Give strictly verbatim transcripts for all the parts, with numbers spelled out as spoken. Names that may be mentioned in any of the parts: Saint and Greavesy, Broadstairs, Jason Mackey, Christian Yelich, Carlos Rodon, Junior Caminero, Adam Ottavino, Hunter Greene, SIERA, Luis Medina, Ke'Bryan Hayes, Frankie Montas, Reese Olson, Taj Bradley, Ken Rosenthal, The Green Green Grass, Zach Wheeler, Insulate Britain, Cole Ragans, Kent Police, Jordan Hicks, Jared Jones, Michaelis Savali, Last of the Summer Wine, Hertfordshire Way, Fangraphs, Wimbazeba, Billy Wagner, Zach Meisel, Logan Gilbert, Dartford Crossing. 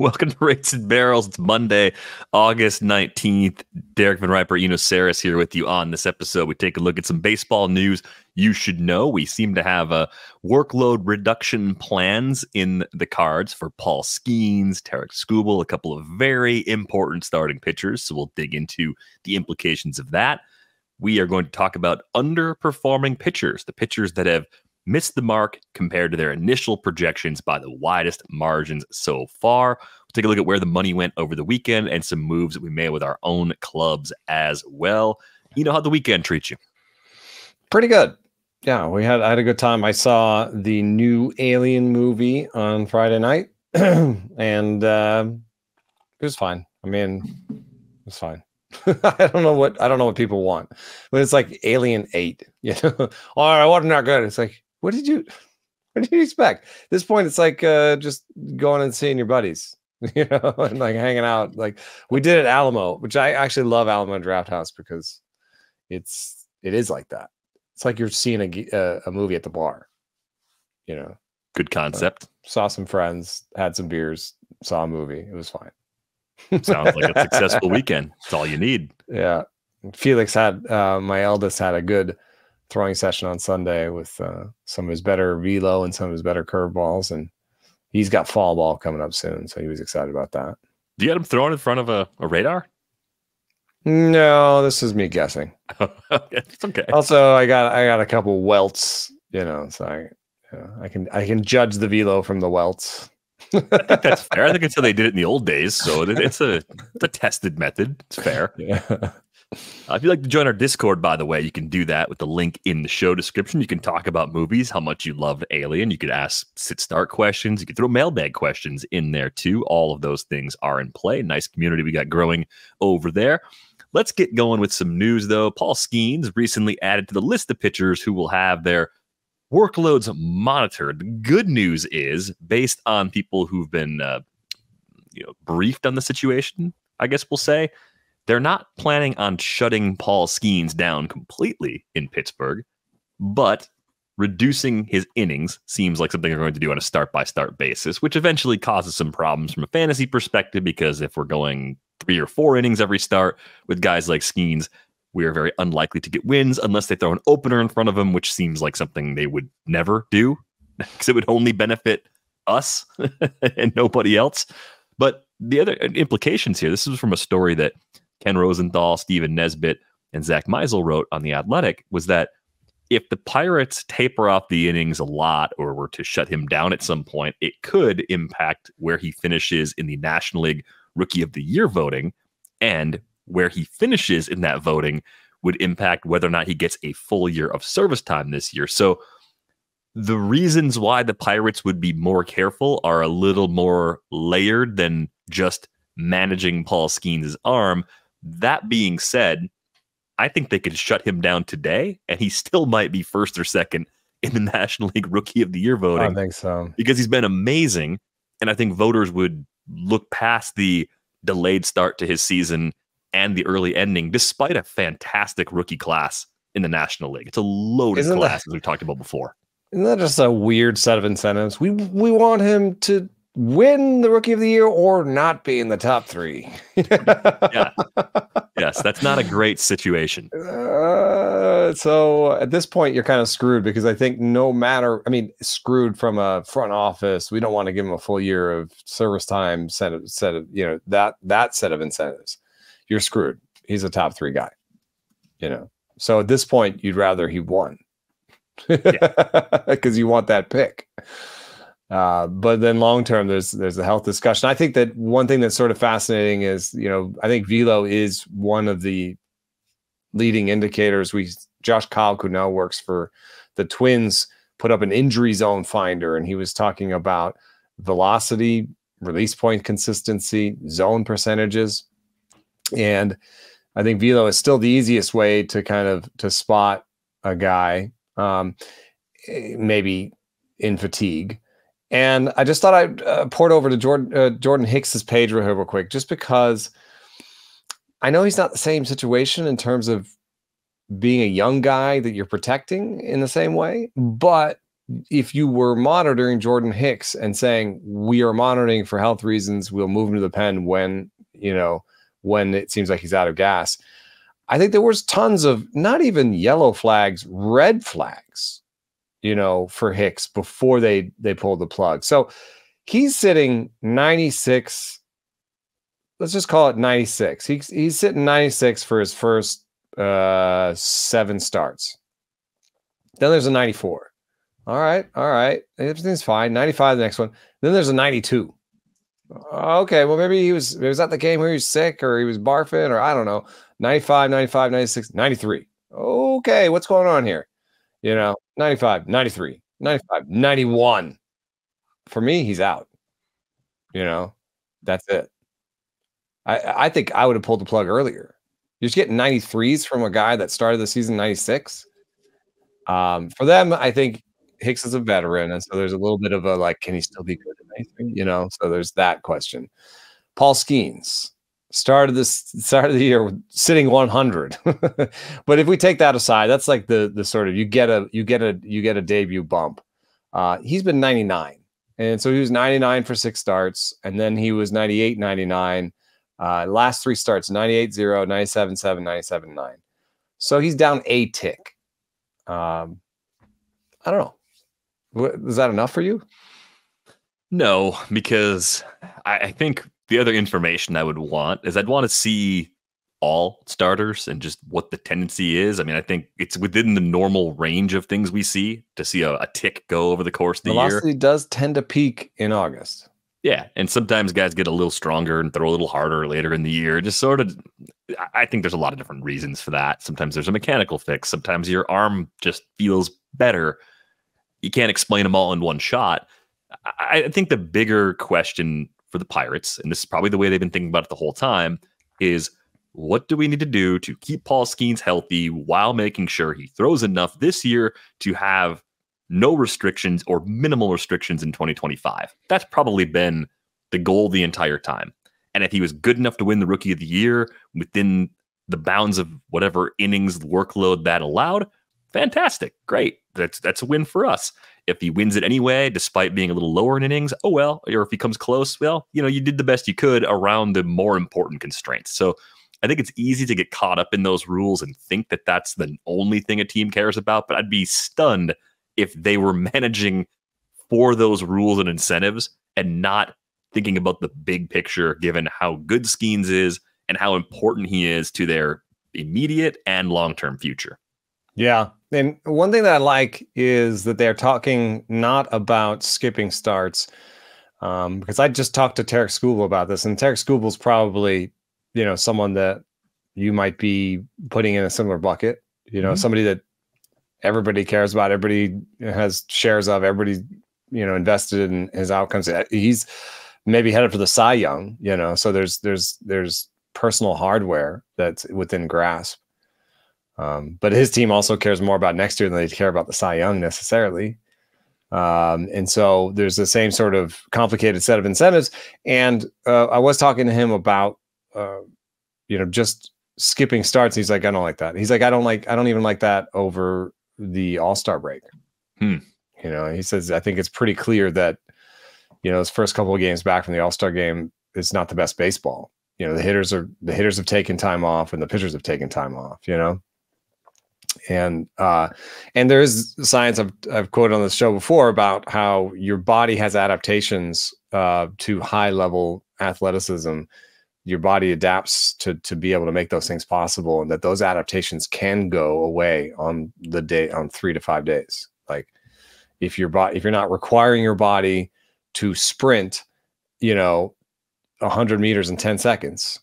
Welcome to Rates and Barrels. It's Monday, August nineteenth. Derek Van Riper, Eno Sarris here with you on this episode. We take a look at some baseball news you should know. We seem to have a workload reduction plans in the cards for Paul Skenes, Tarik Skubal, a couple of very important starting pitchers. So we'll dig into the implications of that. We are going to talk about underperforming pitchers, the pitchers that have missed the mark compared to their initial projections by the widest margins so far. We'll take a look at where the money went over the weekend and some moves that we made with our own clubs as well. You know, how'd the weekend treat you? Pretty good. Yeah, we had I had a good time. I saw the new Alien movie on Friday night, and uh, it was fine. I mean, it was fine. I don't know what I don't know what people want, but it's like Alien eight. You know, all right, what not good? It's like, what did you, what did you expect? At this point, it's like uh, just going and seeing your buddies, you know, and like hanging out. Like we did at Alamo, which I actually love Alamo Drafthouse because it's it is like that. It's like you're seeing a a, a movie at the bar, you know. Good concept. So, saw some friends, had some beers, saw a movie. It was fine. Sounds like a successful weekend. It's all you need. Yeah, Felix had uh, my eldest had a good throwing session on Sunday with uh, some of his better velo and some of his better curveballs, and he's got fall ball coming up soon, so he was excited about that. Do you had him throwing in front of a, a radar? No, this is me guessing. It's okay. Also, I got I got a couple welts, you know, so I, you know, I can I can judge the velo from the welts. I think that's fair. I think it's how they did it in the old days, so it, it's, a, it's a tested method. It's fair. Yeah. Uh, if you'd like to join our Discord, by the way, you can do that with the link in the show description. You can talk about movies, how much you loved Alien. You could ask sit-start questions. You could throw mailbag questions in there, too. All of those things are in play. Nice community we got growing over there. Let's get going with some news, though. Paul Skenes recently added to the list of pitchers who will have their workloads monitored. The good news is, based on people who've been uh, you know, briefed on the situation, I guess we'll say, they're not planning on shutting Paul Skenes down completely in Pittsburgh, but reducing his innings seems like something they're going to do on a start-by-start basis, which eventually causes some problems from a fantasy perspective, because if we're going three or four innings every start with guys like Skenes, we are very unlikely to get wins unless they throw an opener in front of them, which seems like something they would never do because it would only benefit us and nobody else. But the other implications here, this is from a story that Ken Rosenthal, Steven Nesbitt, and Zach Meisel wrote on The Athletic, was that if the Pirates taper off the innings a lot or were to shut him down at some point, it could impact where he finishes in the National League Rookie of the Year voting, and where he finishes in that voting would impact whether or not he gets a full year of service time this year. So the reasons why the Pirates would be more careful are a little more layered than just managing Paul Skenes' arm. That being said, I think they could shut him down today, and he still might be first or second in the National League Rookie of the Year voting. I don't think so. Because he's been amazing, and I think voters would look past the delayed start to his season and the early ending, despite a fantastic rookie class in the National League. It's a loaded isn't class, that, as we talked about before. Isn't that just a weird set of incentives? We we want him to win the Rookie of the Year or not be in the top three. Yeah. Yes, that's not a great situation. Uh, so at this point, you're kind of screwed, because I think no matter, I mean, screwed from a front office, we don't want to give him a full year of service time set of, set of you know, that that set of incentives. You're screwed. He's a top three guy, you know. So at this point, you'd rather he won, because yeah. You want that pick. Uh, but then long term, there's there's a health discussion. I think that one thing that's sort of fascinating is, you know, I think velo is one of the leading indicators. We Josh Kalk, who now works for the Twins, put up an injury zone finder, and he was talking about velocity, release point consistency, zone percentages. And I think velo is still the easiest way to kind of to spot a guy, um, maybe in fatigue. And I just thought I'd uh, port over to Jordan uh, Jordan Hicks's page real quick, just because I know he's not the same situation in terms of being a young guy that you're protecting in the same way, but if you were monitoring Jordan Hicks and saying, we are monitoring for health reasons, we'll move him to the pen when, you know, when it seems like he's out of gas. I think there was tons of not even yellow flags, red flags, you know, for Hicks before they, they pulled the plug. So he's sitting ninety-six. Let's just call it ninety-six. He's, he's sitting ninety-six for his first uh, seven starts. Then there's a ninety-four. All right. All right. Everything's fine. ninety-five, the next one. Then there's a ninety-two. Okay. Well, maybe he was, it was at the game where he was sick or he was barfing or I don't know. ninety-five, ninety-five, ninety-six, ninety-three. Okay. What's going on here? You know, ninety-five, ninety-three, ninety-five, ninety-one. For me, he's out. You know, that's it. I, I think I would have pulled the plug earlier. You're just getting ninety-threes from a guy that started the season ninety-six. Um, for them, I think Hicks is a veteran, and so there's a little bit of a like, can he still be good at anything? You know, so there's that question. Paul Skenes started this start of the year sitting one hundred, but if we take that aside, that's like the the sort of you get a you get a you get a debut bump. Uh, he's been ninety-nine, and so he was ninety-nine for six starts, and then he was ninety-eight, ninety-nine. Uh, last three starts, ninety-eight, zero, ninety-seven, seven, ninety-seven, nine. So he's down a tick. Um, I don't know. What, is that enough for you? No, because I, I think the other information I would want is I'd want to see all starters and just what the tendency is. I mean, I think it's within the normal range of things we see to see a, a tick go over the course of the Velocity year. Velocity does tend to peak in August. Yeah, and sometimes guys get a little stronger and throw a little harder later in the year. Just sort of, I think there's a lot of different reasons for that. Sometimes there's a mechanical fix. Sometimes your arm just feels better. You can't explain them all in one shot. I think the bigger question for the Pirates, and this is probably the way they've been thinking about it the whole time, is what do we need to do to keep Paul Skenes healthy while making sure he throws enough this year to have no restrictions or minimal restrictions in twenty twenty-five. That's probably been the goal the entire time. And if he was good enough to win the Rookie of the Year within the bounds of whatever innings workload that allowed, fantastic, great. That's that's a win for us. If he wins it anyway, despite being a little lower in innings, oh well. Or if he comes close, well, you know, you did the best you could around the more important constraints. So I think it's easy to get caught up in those rules and think that that's the only thing a team cares about. But I'd be stunned if they were managing for those rules and incentives and not thinking about the big picture, given how good Skenes is and how important he is to their immediate and long-term future. Yeah. And one thing that I like is that they're talking not about skipping starts. Um, because I just talked to Tarik Skubal about this, and Tarik Skubal's probably, you know, someone that you might be putting in a similar bucket, you know, mm-hmm. somebody that everybody cares about, everybody has shares of, everybody, you know, invested in his outcomes. He's maybe headed for the Cy Young, you know, so there's, there's, there's personal hardware that's within grasp. Um, but his team also cares more about next year than they care about the Cy Young necessarily. Um, and so there's the same sort of complicated set of incentives. And, uh, I was talking to him about, uh, you know, just skipping starts. He's like, I don't like that. He's like, I don't like, I don't even like that over the all-star break. Hmm. You know, he says, I think it's pretty clear that, you know, his first couple of games back from the all-star game is not the best baseball. You know, the hitters are, the hitters have taken time off and the pitchers have taken time off, you know? And, uh, and there is science I've, I've quoted on this show before about how your body has adaptations, uh, to high level athleticism. Your body adapts to to be able to make those things possible, and that those adaptations can go away on the day on three to five days. Like if your body, if you're not requiring your body to sprint, you know, a hundred meters in ten seconds,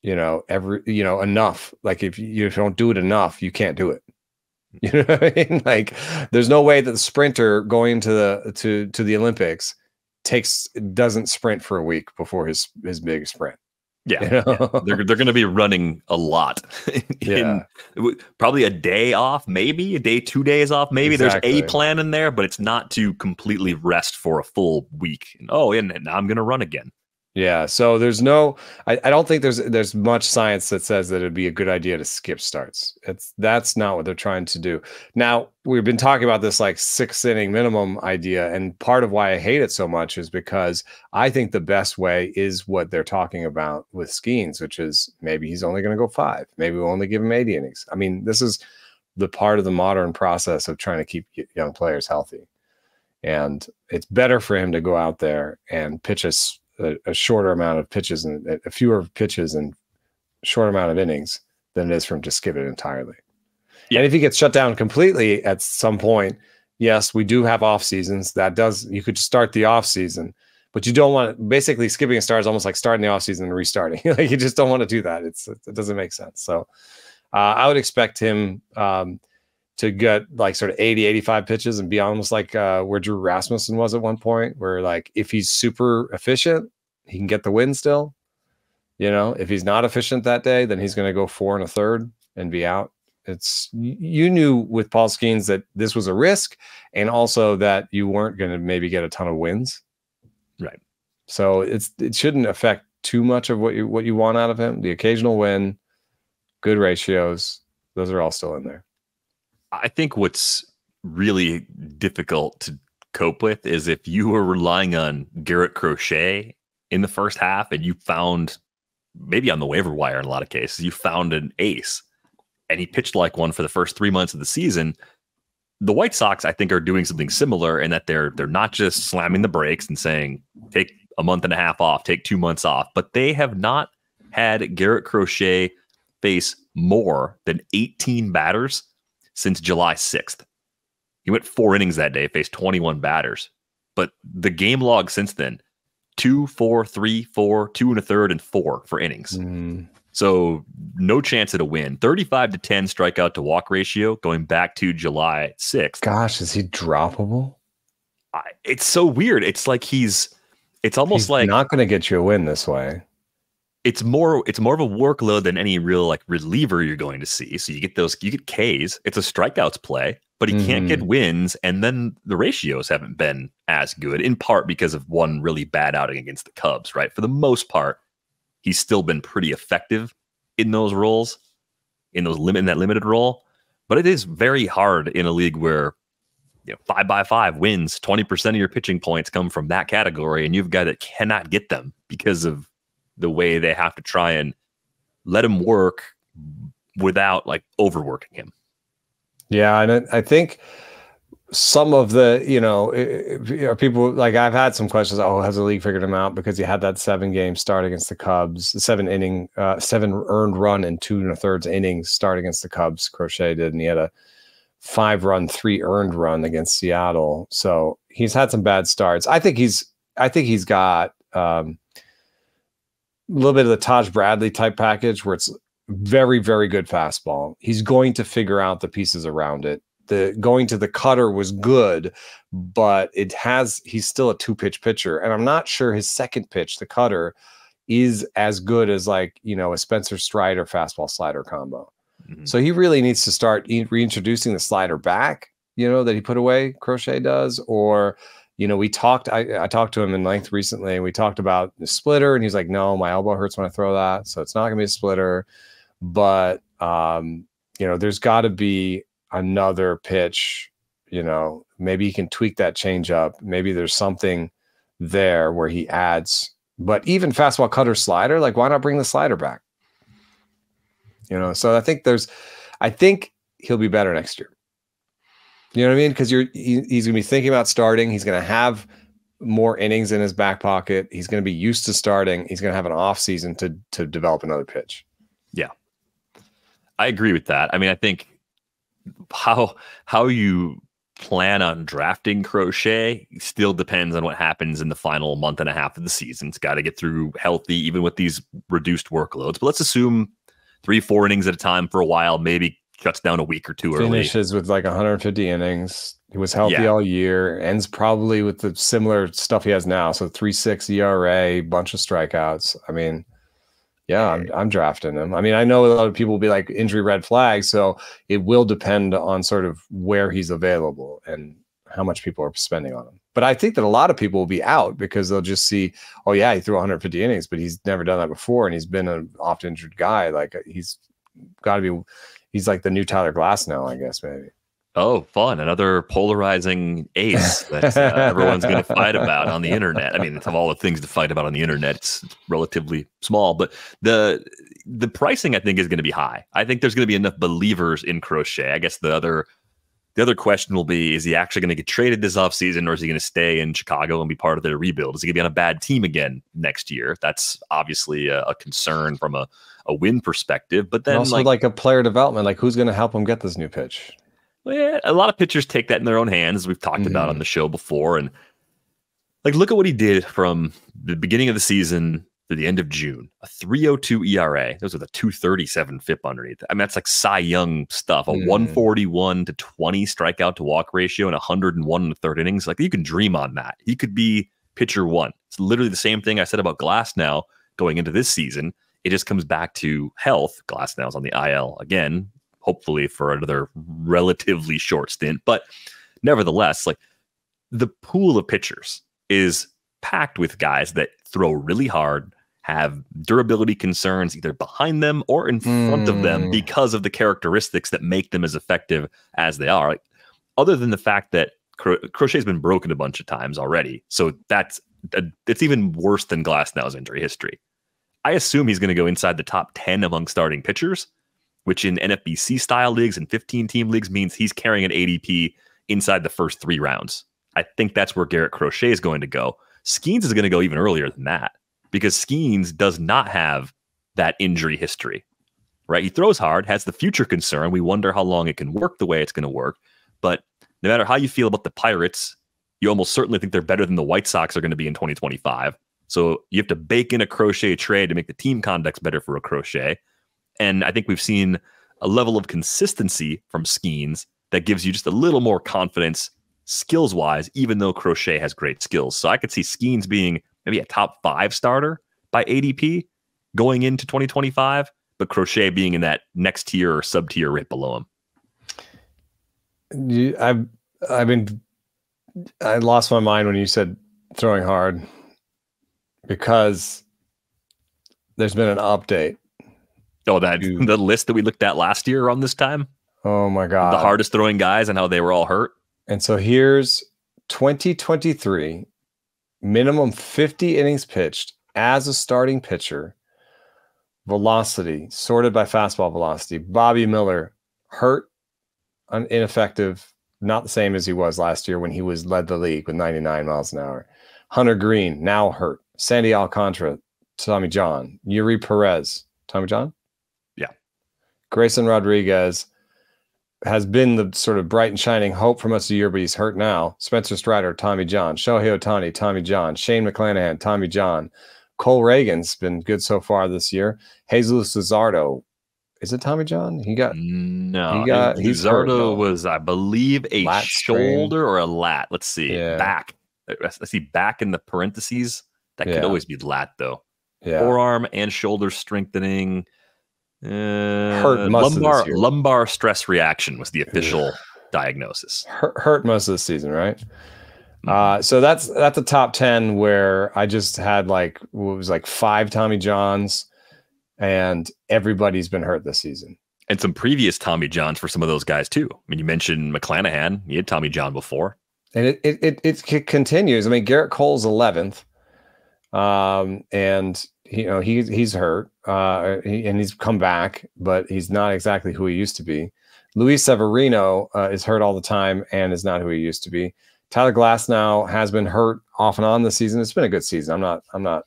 you know, every you know enough. Like if you, if you don't do it enough, you can't do it. You know what I mean? Like there's no way that the sprinter going to the to to the Olympics takes doesn't sprint for a week before his his big sprint. Yeah, you know? yeah, they're they're going to be running a lot. in, yeah. Probably a day off, maybe a day, two days off. Maybe exactly. There's a plan in there, but it's not to completely rest for a full week. And, oh, and, and I'm going to run again. Yeah, so there's no, I, I don't think there's there's much science that says that it'd be a good idea to skip starts. It's that's not what they're trying to do. Now, we've been talking about this like six inning minimum idea, and part of why I hate it so much is because I think the best way is what they're talking about with Skenes, which is maybe he's only going to go five. Maybe we'll only give him eighty innings. I mean, this is the part of the modern process of trying to keep young players healthy. And it's better for him to go out there and pitch a A, a shorter amount of pitches and a fewer pitches and short amount of innings than it is for him to skip it entirely. Yeah. And if he gets shut down completely at some point, yes, we do have off seasons. That does, you could start the off season, but you don't want, basically skipping a start is almost like starting the off season and restarting. Like you just don't want to do that. It's, it doesn't make sense. So uh, I would expect him um, to get like sort of eighty, eighty-five pitches and be almost like uh, where Drew Rasmussen was at one point, where like if he's super efficient, he can get the win still. You know, if he's not efficient that day, then he's going to go four and a third and be out. It's, you knew with Paul Skenes that this was a risk, and also that you weren't going to maybe get a ton of wins. Right. So it's, it shouldn't affect too much of what you, what you want out of him. The occasional win, good ratios, those are all still in there. I think what's really difficult to cope with is if you were relying on Garrett Crochet in the first half and you found, maybe on the waiver wire in a lot of cases, you found an ace and he pitched like one for the first three months of the season. The White Sox, I think, are doing something similar in that they're they're not just slamming the brakes and saying, take a month and a half off, take two months off, but they have not had Garrett Crochet face more than eighteen batters since July sixth. He went four innings that day, faced twenty-one batters. But the game log since then, two, four, three, four, two and a third, and four for innings. Mm. So no chance at a win. thirty-five to ten strikeout to walk ratio going back to July sixth. Gosh, is he droppable? I, it's so weird. It's like he's, it's almost he's like not going to get you a win this way. It's more it's more of a workload than any real like reliever you're going to see. So you get those, you get K's. It's a strikeouts play, but he mm. can't get wins. And then the ratios haven't been as good, in part because of one really bad outing against the Cubs, right? For the most part, he's still been pretty effective in those roles, in those limit in that limited role. But it is very hard in a league where, you know, five by five wins, twenty percent of your pitching points come from that category, and you've got a guy that cannot get them because of the way they have to try and let him work without like overworking him. Yeah. And I think some of the, you know, people like, I've had some questions. Oh, has the league figured him out? Because he had that seven game start against the Cubs, the seven inning, uh, seven earned run and two and a thirds innings start against the Cubs. Crochet did. And he had a five run, three earned run against Seattle. So he's had some bad starts. I think he's, I think he's got, um, a little bit of the Taj Bradley type package where it's very, very good fastball. He's going to figure out the pieces around it. The going to the cutter was good, but it has, he's still a two pitch pitcher. And I'm not sure his second pitch, the cutter, is as good as like, you know, a Spencer Strider fastball slider combo. Mm-hmm. So he really needs to start reintroducing the slider back, you know, that he put away, Crochet does, or, you know, we talked, I, I talked to him in length recently, and we talked about the splitter, and he's like, no, my elbow hurts when I throw that. So it's not going to be a splitter, but, um, you know, there's got to be another pitch, you know, maybe he can tweak that change up. Maybe there's something there where he adds, but even fastball, cutter, slider, like why not bring the slider back? You know? So I think there's, I think he'll be better next year. You know what I mean? Because you're he, he's going to be thinking about starting. He's going to have more innings in his back pocket. He's going to be used to starting. He's going to have an off season to to develop another pitch. Yeah, I agree with that. I mean, I think how how you plan on drafting Crochet still depends on what happens in the final month and a half of the season. It's got to get through healthy, even with these reduced workloads. But let's assume three, four innings at a time for a while, maybe. Shuts down a week or two Finishes early. Finishes with like one hundred fifty innings. He was healthy yeah. all year. Ends probably with the similar stuff he has now. So three point six E R A, bunch of strikeouts. I mean, yeah, I'm, I'm drafting him. I mean, I know a lot of people will be like injury red flag. So it will depend on sort of where he's available. And how much people are spending on him. But I think that a lot of people will be out because they'll just see, oh yeah, he threw one hundred fifty innings, but he's never done that before, and he's been an oft injured guy. Like he's got to be, he's like the new Tyler Glasnow, I guess, maybe. Oh, fun. Another polarizing ace that uh, everyone's going to fight about on the internet. I mean, of all the things to fight about on the internet, it's relatively small, but the the pricing, I think, is going to be high. I think there's going to be enough believers in Crochet. I guess the other the other question will be, is he actually going to get traded this offseason, or is he going to stay in Chicago and be part of their rebuild? Is he going to be on a bad team again next year? That's obviously a, a concern from a, a win perspective. But then and also like, like a player development, like who's going to help him get this new pitch? Yeah, a lot of pitchers take that in their own hands, as we've talked mm-hmm. about on the show before. And like, look at what he did from the beginning of the season to the end of June. A three oh two E R A. Those are the two thirty-seven F I P underneath. I mean, that's like Cy Young stuff. A mm-hmm. one forty-one to twenty strikeout to walk ratio and one oh one in the third innings. Like, you can dream on that. He could be pitcher one. It's literally the same thing I said about Glasnow going into this season. It just comes back to health. Glasnow's on the I L again, hopefully for another relatively short stint. But nevertheless, like, the pool of pitchers is packed with guys that throw really hard, have durability concerns either behind them or in front mm. of them because of the characteristics that make them as effective as they are. Like, other than the fact that Cro Crochet's been broken a bunch of times already, so that's a, it's even worse than Glasnow's injury history. I assume he's going to go inside the top ten among starting pitchers, which in N F B C style leagues and fifteen team leagues means he's carrying an A D P inside the first three rounds. I think that's where Garrett Crochet is going to go. Skenes is going to go even earlier than that because Skenes does not have that injury history, right? He throws hard, has the future concern. We wonder how long it can work the way it's going to work. But no matter how you feel about the Pirates, you almost certainly think they're better than the White Sox are going to be in twenty twenty-five. So you have to bake in a Crochet trade to make the team conducts better for a Crochet. And I think we've seen a level of consistency from Skenes that gives you just a little more confidence skills-wise, even though Crochet has great skills. So I could see Skenes being maybe a top five starter by A D P going into twenty twenty-five, but Crochet being in that next tier or sub-tier right below him. You, I've, I mean, I lost my mind when you said throwing hard because there's been an update. Oh, that Dude. the list that we looked at last year around this time. Oh my God. The hardest throwing guys and how they were all hurt. And so here's twenty twenty-three minimum fifty innings pitched as a starting pitcher. Velocity sorted by fastball velocity. Bobby Miller hurt, ineffective, not the same as he was last year when he was led the league with ninety-nine miles an hour. Hunter Greene now hurt. Sandy Alcantara, Tommy John. Eury Pérez, Tommy John. Grayson Rodriguez has been the sort of bright and shining hope for most of the year, but he's hurt now. Spencer Strider, Tommy John. Shohei Ohtani, Tommy John. Shane McClanahan, Tommy John. Cole Ragans been good so far this year. Jesus Luzardo. Is it Tommy John? He got no. He got, Luzardo was, I believe, a lat shoulder strain. or a lat. Let's see. Yeah. Back. Let's see. Back in the parentheses. That yeah. could always be lat, though. Yeah. Forearm and shoulder strengthening. Uh, hurt most lumbar, of this year. lumbar stress reaction was the official yeah. diagnosis. Hurt, hurt most of the season, right? Uh, so that's that's the top ten where I just had like what was like five Tommy Johns, and everybody's been hurt this season. And some previous Tommy Johns for some of those guys too. I mean, you mentioned McClanahan; he had Tommy John before, and it it it, it continues. I mean, Garrett Cole's eleventh, um, and you know he he's hurt. Uh, he, and he's come back, but he's not exactly who he used to be. Luis Severino uh, is hurt all the time and is not who he used to be. Tyler Glasnow has been hurt off and on this season. It's been a good season. I'm not, I'm not,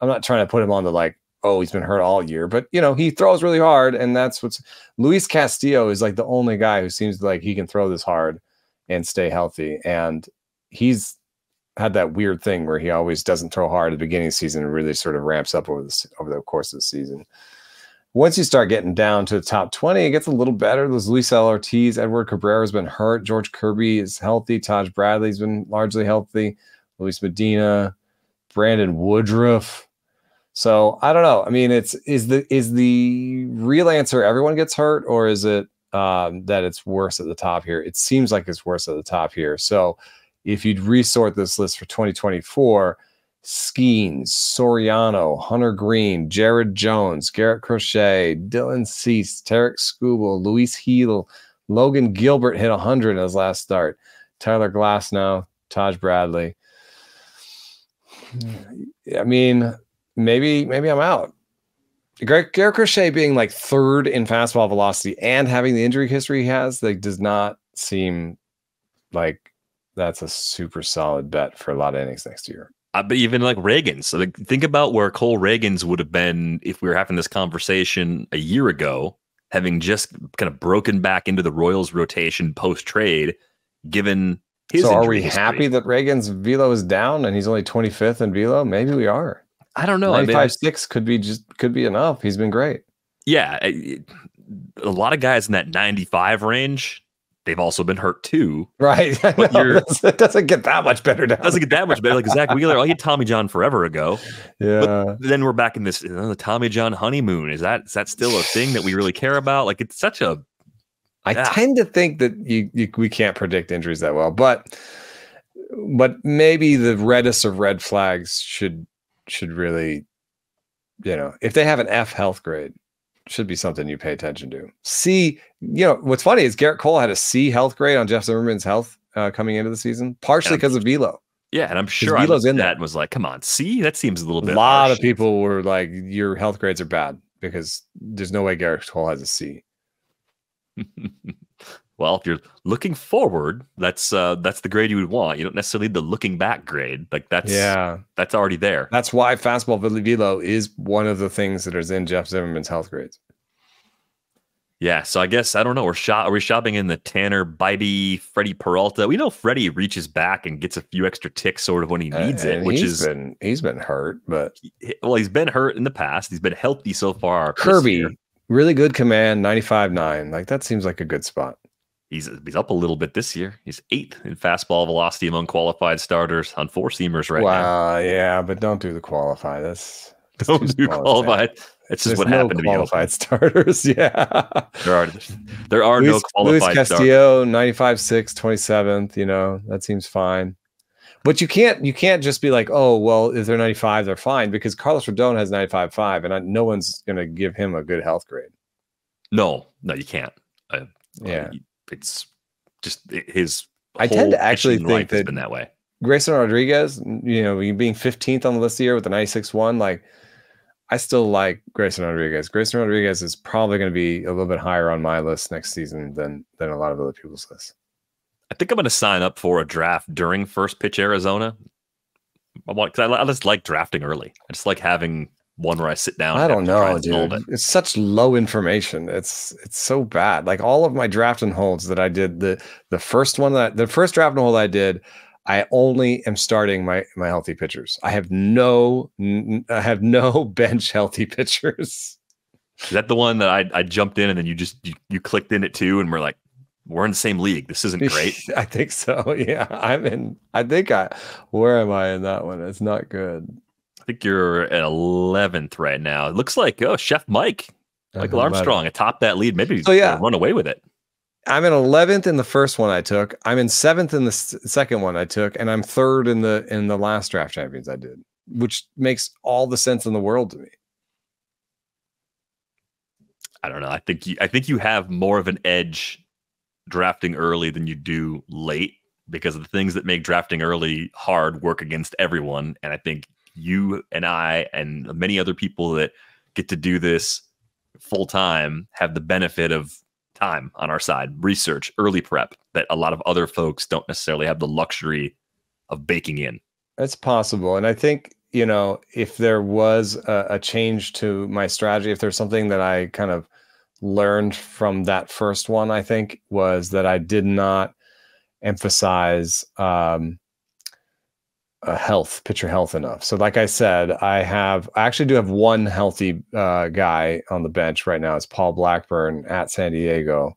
I'm not trying to put him on the like, oh, he's been hurt all year, but you know, he throws really hard, and that's what's. Luis Castillo is like the only guy who seems like he can throw this hard and stay healthy. And he's had that weird thing where he always doesn't throw hard at the beginning of the season and really sort of ramps up over the, over the course of the season. Once you start getting down to the top twenty, it gets a little better. There's Luis L. Ortiz, Edward Cabrera's been hurt. George Kirby is healthy. Taj Bradley's been largely healthy. Luis Medina, Brandon Woodruff. So I don't know. I mean, it's is the is the real answer everyone gets hurt, or is it um, that it's worse at the top here. It seems like it's worse at the top here. So if you'd resort this list for twenty twenty-four, Skenes, Soriano, Hunter Greene, Jared Jones, Garrett Crochet, Dylan Cease, Tarik Skubal, Luis Heal, Logan Gilbert hit one hundred in his last start. Tyler Glasnow, Taj Bradley. I mean, maybe maybe I'm out. Garrett Crochet being like third in fastball velocity and having the injury history he has, like, does not seem like that's a super solid bet for a lot of innings next year. Uh, but even like Ragans, so like, think about where Cole Ragans would have been if we were having this conversation a year ago, having just kind of broken back into the Royals rotation post trade, given his. So are we history. happy that Ragans' velo is down and he's only twenty-fifth in velo? Maybe we are. I don't know. ninety-five six could be just could be enough. He's been great. Yeah, a, a lot of guys in that ninety-five range. They've also been hurt too, right? But no, it doesn't get that much better. Down doesn't get that much better. Like Zach Wheeler, I had Tommy John forever ago. Yeah. But then we're back in this, you know, the Tommy John honeymoon. Is that is that still a thing that we really care about? Like it's such a. I yeah. tend to think that you, you we can't predict injuries that well, but but maybe the reddest of red flags should should really, you know, if they have an F health grade. Should be something you pay attention to. C, you know, what's funny is Garrett Cole had a C health grade on Jeff Zimmerman's health uh, coming into the season, partially because of velo. Yeah, and I'm sure I looked in that and was like, come on, C? That seems a little bit. A lot harsh. Of people were like, your health grades are bad because there's no way Garrett Cole has a C. Well, if you're looking forward, that's uh, that's the grade you would want. You don't necessarily need the looking back grade. Like that's yeah, that's already there. That's why fastball velo is one of the things that is in Jeff Zimmerman's health grades. Yeah, so I guess I don't know. We're shop are we shopping in the Tanner Bibee, Freddy Peralta? We know Freddy reaches back and gets a few extra ticks sort of when he needs uh, it, which he's is been, he's been hurt, but well, he's been hurt in the past. He's been healthy so far. Kirby, really good command, ninety-five nine. Like that seems like a good spot. He's, he's up a little bit this year. He's eighth in fastball velocity among qualified starters on four-seamers right wow, now. Wow, yeah, but don't do the qualified. That's, that's don't do qualified. That's just what no happened to me. Qualified starters, yeah. There are there are Luis, no qualified Luis Castillo, starters. ninety-five six, twenty-seventh. You know that seems fine. But you can't you can't just be like, oh well, if they're ninety-five, they're fine because Carlos Rodon has ninety-five five, and I, no one's going to give him a good health grade. No, no, you can't. I, well, yeah. You, It's just his. I tend to actually think that it's been that way. Grayson Rodriguez, you know, being fifteenth on the list here with the ninety-six one, like I still like Grayson Rodriguez. Grayson Rodriguez is probably going to be a little bit higher on my list next season than than a lot of other people's lists. I think I'm going to sign up for a draft during First Pitch Arizona. I want because I, I just like drafting early. I just like having one where I sit down. I don't know, dude. It. It's such low information. It's it's so bad. Like all of my draft and holds that I did, the the first one that the first draft and hold I did, I only am starting my my healthy pitchers. I have no I have no bench healthy pitchers. Is that the one that I I jumped in and then you just you, you clicked in it too and we're like, we're in the same league. This isn't great. I think so. Yeah, I'm in. I think I. Where am I in that one? It's not good. I think you're at eleventh right now. It looks like, oh, Chef Mike, Michael Armstrong atop that lead. Maybe he's so, yeah. run away with it. I'm in eleventh in the first one I took. I'm in seventh in the second one I took. And I'm third in the in the last Draft Champions I did, which makes all the sense in the world to me. I don't know. I think you, I think you have more of an edge drafting early than you do late because of the things that make drafting early hard work against everyone. And I think you and I and many other people that get to do this full time have the benefit of time on our side, research, early prep that a lot of other folks don't necessarily have the luxury of baking in. That's possible. And I think, you know, if there was a, a change to my strategy, if there's something that I kind of learned from that first one, I think was that I did not emphasize, um, Uh, health, pitcher health enough. So like I said, I have, I actually do have one healthy uh, guy on the bench right now. It's Paul Blackburn at San Diego.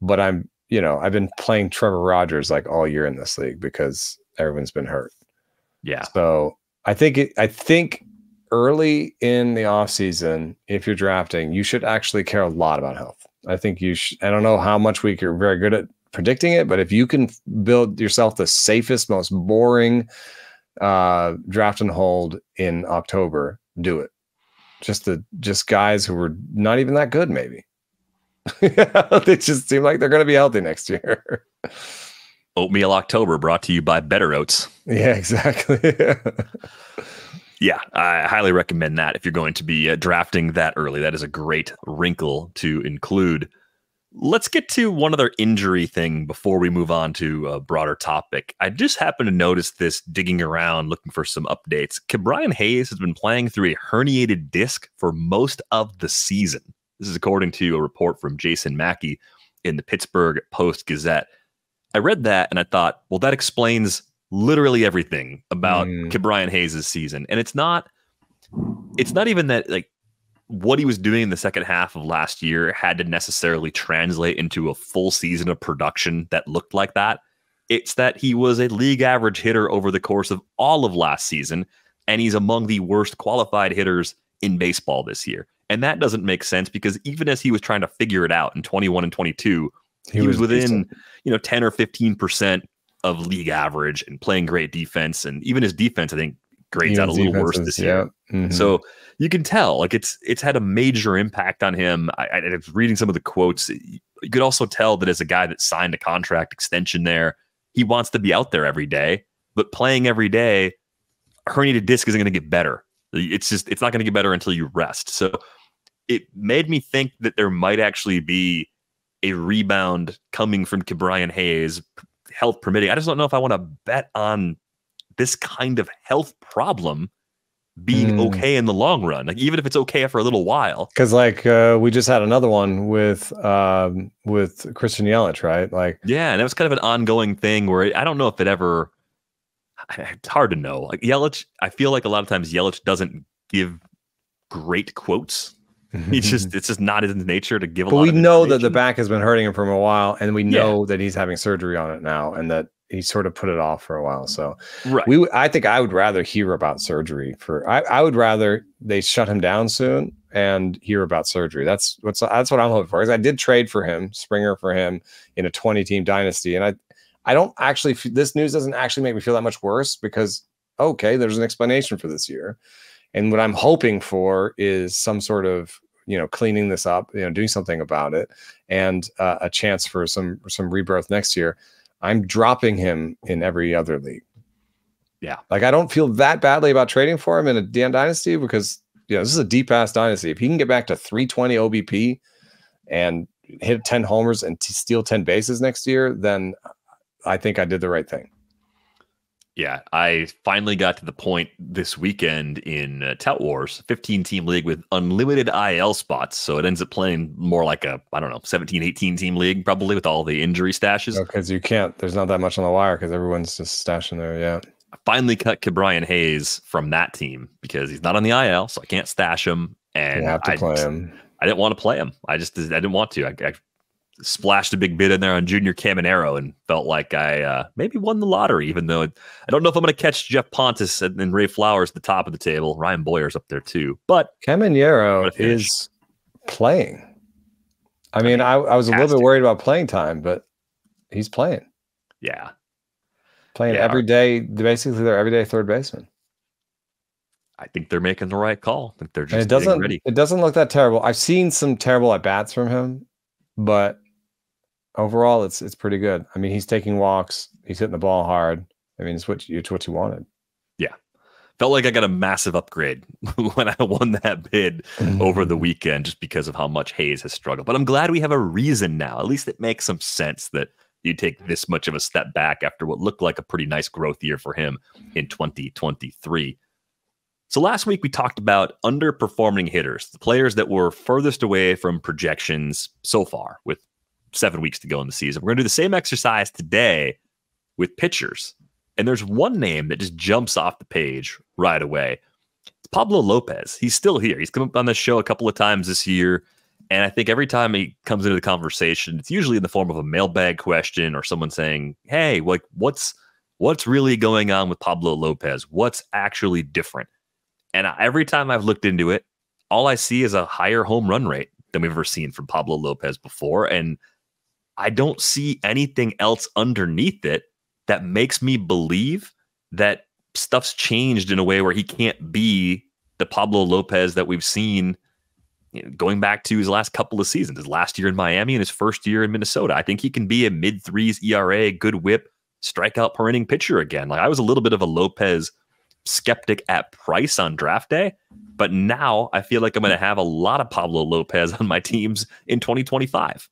But I'm, you know, I've been playing Trevor Rogers like all year in this league because everyone's been hurt. Yeah. So I think, it, I think early in the offseason, if you're drafting, you should actually care a lot about health. I think you should. I don't know how much we are very good at predicting it, but if you can build yourself the safest, most boring uh, draft and hold in October, do it. Just the just guys who were not even that good, maybe. They just seem like they're going to be healthy next year. Oatmeal October, brought to you by Better Oats. Yeah, exactly. Yeah, I highly recommend that if you're going to be uh, drafting that early. That is a great wrinkle to include. Let's get to one other injury thing before we move on to a broader topic. I just happened to notice this digging around, looking for some updates. Ke'Bryan Hayes has been playing through a herniated disc for most of the season. This is according to a report from Jason Mackey in the Pittsburgh Post-Gazette. I read that and I thought, well, that explains literally everything about mm. Ke'Bryan Hayes' season. And it's not, it's not even that like what he was doing in the second half of last year had to necessarily translate into a full season of production that looked like that. It's that he was a league average hitter over the course of all of last season, and he's among the worst qualified hitters in baseball this year. And that doesn't make sense, because even as he was trying to figure it out in twenty-one and twenty-two, He, he was, was within, decent. you know, ten or fifteen percent of league average and playing great defense. And even his defense, I think, grades out a little worse this year. Yeah. Mm-hmm. So you can tell, like, it's it's had a major impact on him. I, I, I was reading some of the quotes. You could also tell that as a guy that signed a contract extension there, he wants to be out there every day. But playing every day, a herniated disc isn't going to get better. It's just, it's not going to get better until you rest. So it made me think that there might actually be a rebound coming from Ke'Bryan Hayes, health permitting. I just don't know if I want to bet on this kind of health problem being mm. okay in the long run. Like, even if it's okay for a little while, because like uh, we just had another one with um, with Christian Yelich, right? Like, yeah, and that was kind of an ongoing thing where it, I don't know if it ever. It's hard to know. Like Yelich, I feel like a lot of times Yelich doesn't give great quotes. He's just, it's just not in his nature to give a but lot we of know that the back has been hurting him for a while, and we know yeah. that he's having surgery on it now, and that he sort of put it off for a while. So right. we, I think I would rather hear about surgery for, I, I would rather they shut him down soon and hear about surgery. That's what's, that's what I'm hoping for. Cause I did trade for him, Springer for him in a twenty team dynasty. And I, I don't actually, this news doesn't actually make me feel that much worse, because, okay, there's an explanation for this year. And what I'm hoping for is some sort of, you know, cleaning this up, you know, doing something about it, and uh, a chance for some some rebirth next year. I'm dropping him in every other league. Yeah. Like, I don't feel that badly about trading for him in a D N dynasty, because, you know, this is a deep ass dynasty. If he can get back to three twenty O B P and hit ten homers and t steal ten bases next year, then I think I did the right thing. Yeah, I finally got to the point this weekend in uh, Tout Wars, fifteen team league with unlimited I L spots. So it ends up playing more like a, I don't know, seventeen, eighteen team league, probably, with all the injury stashes. Because oh, you can't, there's not that much on the wire because everyone's just stashing there, yeah. I finally cut Ke'Bryan Hayes from that team because he's not on the I L, so I can't stash him. And you have to I, play him. I didn't want to play him. I just I didn't want to. I, I splashed a big bid in there on Junior Caminero and felt like I uh, maybe won the lottery, even though it, I don't know if I'm going to catch Jeff Pontus and, and Ray Flowers at the top of the table. Ryan Boyer's up there too, but Caminero is playing. I mean, I, I was a little bit worried about playing time, but he's playing. Yeah. Playing yeah. every day, basically their everyday third baseman. I think they're making the right call. I think they're just it doesn't, ready. It doesn't look that terrible. I've seen some terrible at-bats from him, but overall, it's it's pretty good. I mean, he's taking walks. He's hitting the ball hard. I mean, it's what you, it's what you wanted. Yeah. Felt like I got a massive upgrade when I won that bid over the weekend just because of how much Hayes has struggled. But I'm glad we have a reason now. At least it makes some sense that you take this much of a step back after what looked like a pretty nice growth year for him in twenty twenty-three. So last week, we talked about underperforming hitters, the players that were furthest away from projections so far with seven weeks to go in the season. We're going to do the same exercise today with pitchers. And there's one name that just jumps off the page right away. It's Pablo López. He's still here. He's come up on the show a couple of times this year. And I think every time he comes into the conversation, it's usually in the form of a mailbag question or someone saying, hey, like, what's, what's really going on with Pablo López? What's actually different? And every time I've looked into it, all I see is a higher home run rate than we've ever seen from Pablo López before. And I don't see anything else underneath it that makes me believe that stuff's changed in a way where he can't be the Pablo López that we've seen, you know, going back to his last couple of seasons, his last year in Miami and his first year in Minnesota. I think he can be a mid threes E R A, good whip, strikeout per inning pitcher again. Like, I was a little bit of a López skeptic at price on draft day, but now I feel like I'm going to have a lot of Pablo López on my teams in twenty twenty-five.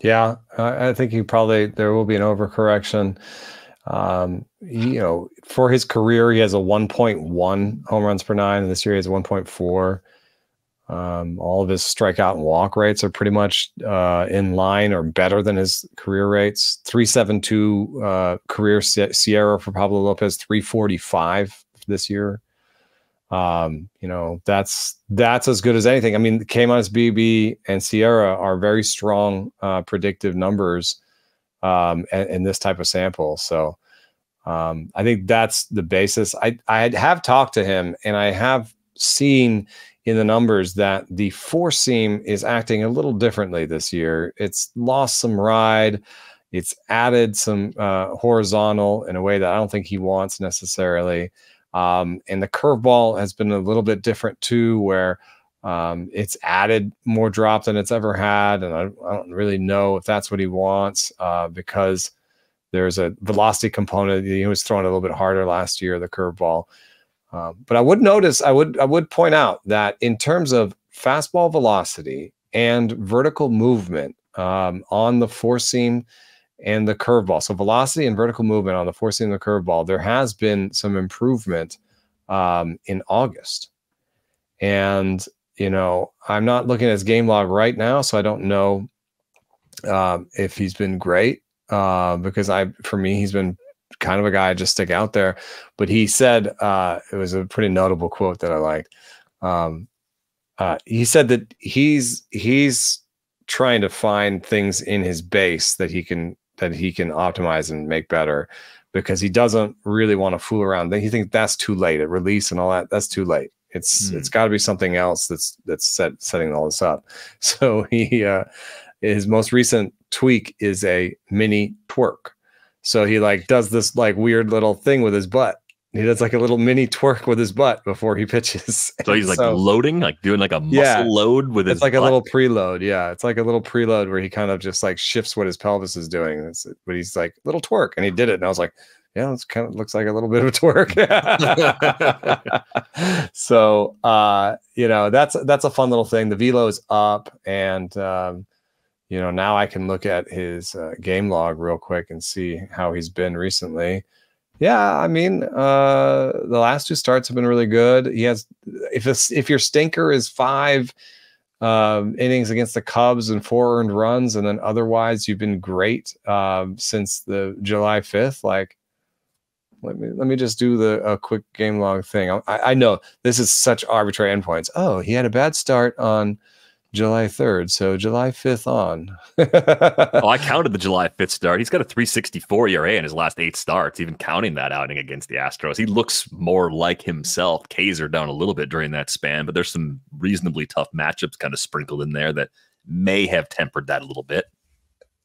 Yeah, I think he probably, there will be an overcorrection. Um, you know, for his career, he has a one point one home runs per nine, and this year he has one point four. Um, all of his strikeout and walk rates are pretty much uh, in line or better than his career rates. three seventy-two uh, career Sierra for Pablo López, three forty-five this year. Um, you know, that's that's as good as anything. I mean, K minus B B and Sierra are very strong uh, predictive numbers um, in, in this type of sample. So um, I think that's the basis. I I have talked to him, and I have seen in the numbers that the four seam is acting a little differently this year. It's lost some ride. It's added some uh, horizontal in a way that I don't think he wants necessarily. Um, and the curveball has been a little bit different too, where um, it's added more drop than it's ever had. And I, I don't really know if that's what he wants uh, because there's a velocity component. He was throwing a little bit harder last year, the curveball. Uh, but I would notice, I would, I would point out that in terms of fastball velocity and vertical movement um, on the four seam and the curveball, so velocity and vertical movement on the four seam and the curveball, there has been some improvement um, in August. And, you know, I'm not looking at his game log right now, so I don't know uh, if he's been great uh, because I, for me, he's been kind of a guy I just stick out there. But he said, uh, it was a pretty notable quote that I liked. Um, uh, he said that he's, he's trying to find things in his base that he can, that he can optimize and make better because he doesn't really want to fool around. He thinks that's too late at release and all that. That's too late. It's, mm. it's gotta be something else that's, that's set, setting all this up. So he, uh, his most recent tweak is a mini twerk. So he like does this like weird little thing with his butt. He does like a little mini twerk with his butt before he pitches. So he's like so, loading, like doing like a muscle yeah, load with his butt. It's like a little preload. Yeah. It's like a little preload where he kind of just like shifts what his pelvis is doing. It's, but he's like little twerk, and he did it. And I was like, yeah, it's kind of looks like a little bit of a twerk. So, uh, you know, that's, that's a fun little thing. The velo is up, and, um, you know, now I can look at his uh, game log real quick and see how he's been recently. Yeah, I mean, uh, the last two starts have been really good. He has, if it's, if your stinker is five um, innings against the Cubs and four earned runs, and then otherwise you've been great um, since the July fifth. Like, let me let me just do the a quick game log thing. I, I know this is such arbitrary endpoints. Oh, he had a bad start on July third, so July fifth on. Oh, I counted the July fifth start. He's got a three sixty-four E R A in his last eight starts, even counting that outing against the Astros. He looks more like himself. K's are down a little bit during that span, but there's some reasonably tough matchups kind of sprinkled in there that may have tempered that a little bit.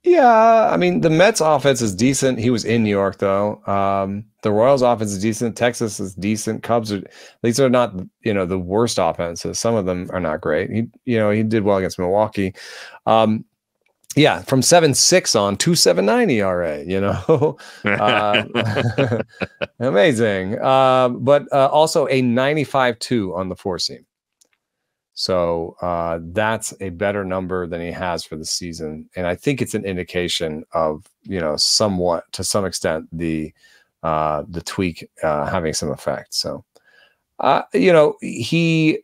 Yeah, I mean, the Mets offense is decent. He was in New York, though. Um, the Royals offense is decent. Texas is decent. Cubs are, these are not, you know, the worst offenses. Some of them are not great. He, you know, he did well against Milwaukee. Um, yeah, from seven six on, two seventy-nine E R A, you know. uh, amazing. Uh, but uh, also a ninety-five two on the four seam. So uh, that's a better number than he has for the season. And I think it's an indication of, you know, somewhat, to some extent, the uh, the tweak uh, having some effect. So, uh, you know, he,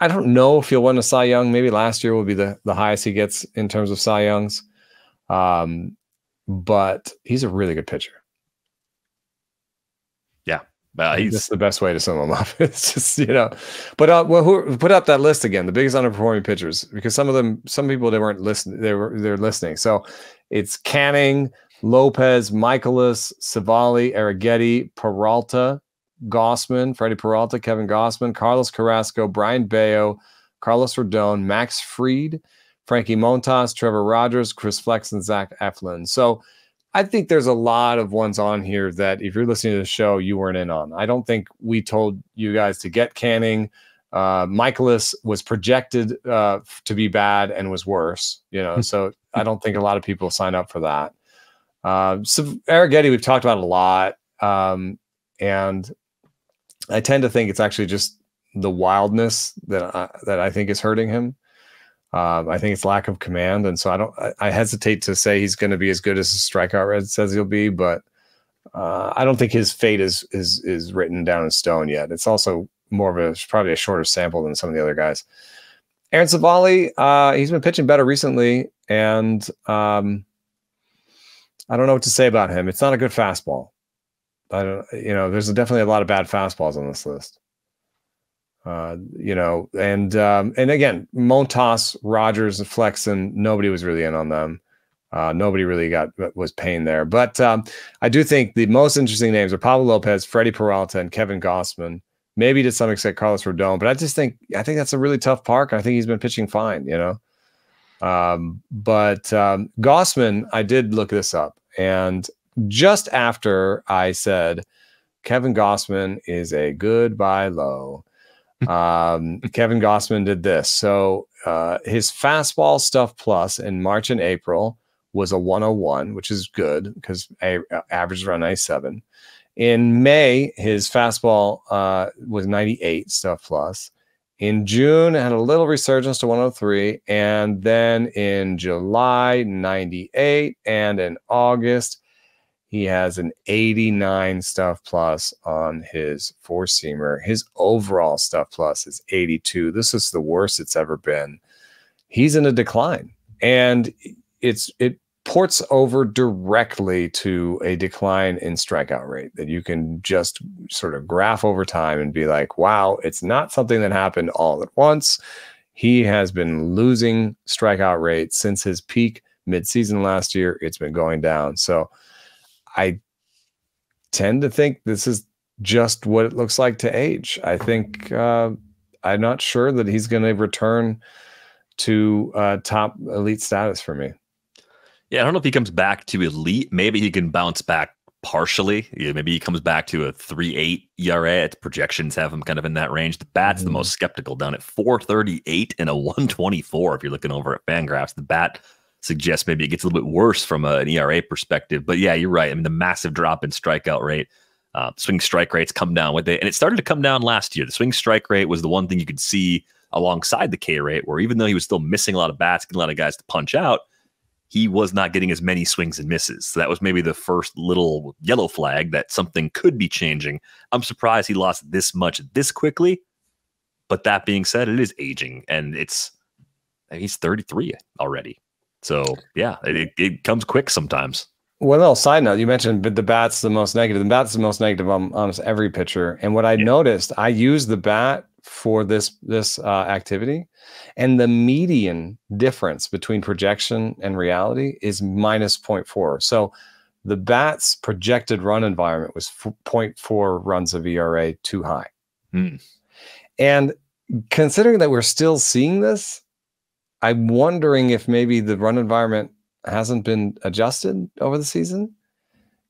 I don't know if he'll win a Cy Young. Maybe last year will be the, the highest he gets in terms of Cy Youngs. Um, but he's a really good pitcher. Uh, he's just the best way to sum them up. It's just, you know, but uh, well, who put up that list again? The biggest underperforming pitchers, because some of them, some people they weren't listening, they were they're listening. So it's Canning, López, Michaelis, Savali, Arrighetti, Peralta, Gausman, Freddy Peralta, Kevin Gausman, Carlos Carrasco, Brian Bayo, Carlos Rodon, Max Fried, Frankie Montas, Trevor Rogers, Chris Flex, and Zach Eflin. So I think there's a lot of ones on here that if you're listening to the show, you weren't in on. I don't think we told you guys to get Canning. Uh, Michaelis was projected uh, to be bad and was worse, you know, so I don't think a lot of people sign up for that. Uh, so Arrighetti, we've talked about a lot. Um, and I tend to think it's actually just the wildness that I, that I think is hurting him. Um, I think it's lack of command. And so I don't, I, I hesitate to say he's going to be as good as his strikeout rate says he'll be, but uh, I don't think his fate is, is, is written down in stone yet. It's also more of a, probably a shorter sample than some of the other guys. Aaron Savali, uh, he's been pitching better recently. And um, I don't know what to say about him. It's not a good fastball. I don't, you know, there's definitely a lot of bad fastballs on this list. Uh, you know, and um, and again, Montas, Rogers, and Flexen, nobody was really in on them. Uh, nobody really got was paying there. But um, I do think the most interesting names are Pablo Lopez, Freddy Peralta, and Kevin Gausman. Maybe to some extent Carlos Rodon, but I just think I think that's a really tough park. I think he's been pitching fine, you know. Um, but um, Gausman, I did look this up, and just after I said Kevin Gausman is a goodbye low. um Kevin Gausman did this. So uh his fastball stuff plus in March and April was a one oh one, which is good because a average around ninety-seven. In May, his fastball uh was ninety-eight stuff plus. In June, it had a little resurgence to one oh three, and then in July, ninety-eight, and in August he has an eighty-nine stuff plus on his four seamer. His overall stuff plus is eighty-two. This is the worst it's ever been. He's in a decline, and it's it ports over directly to a decline in strikeout rate that you can just sort of graph over time and be like, wow, it's not something that happened all at once. He has been losing strikeout rate since his peak midseason last year. It's been going down. So I tend to think this is just what it looks like to age. I think uh, I'm not sure that he's going to return to uh, top elite status for me. Yeah, I don't know if he comes back to elite. Maybe he can bounce back partially. Yeah, maybe he comes back to a three point eight E R A. Projections have him kind of in that range. The bat's mm-hmm. the most skeptical, down at four thirty-eight and a one twenty-four. If you're looking over at Fangraphs, the bat suggests maybe it gets a little bit worse from a, an E R A perspective. But yeah, you're right. I mean, the massive drop in strikeout rate, uh, swing strike rates come down with it. And it started to come down last year. The swing strike rate was the one thing you could see alongside the K rate, where even though he was still missing a lot of bats, getting a lot of guys to punch out, he was not getting as many swings and misses. So that was maybe the first little yellow flag that something could be changing. I'm surprised he lost this much this quickly. But that being said, it is aging, and it's I mean, he's thirty-three already. So, yeah, it, it comes quick sometimes. Well, no, side note, you mentioned but the bat's the most negative. The bat's the most negative on almost every pitcher. And what I yeah. noticed, I used the bat for this this uh, activity, and the median difference between projection and reality is minus zero point four. So the bat's projected run environment was zero point four runs of E R A too high. Mm. And considering that we're still seeing this, I'm wondering if maybe the run environment hasn't been adjusted over the season.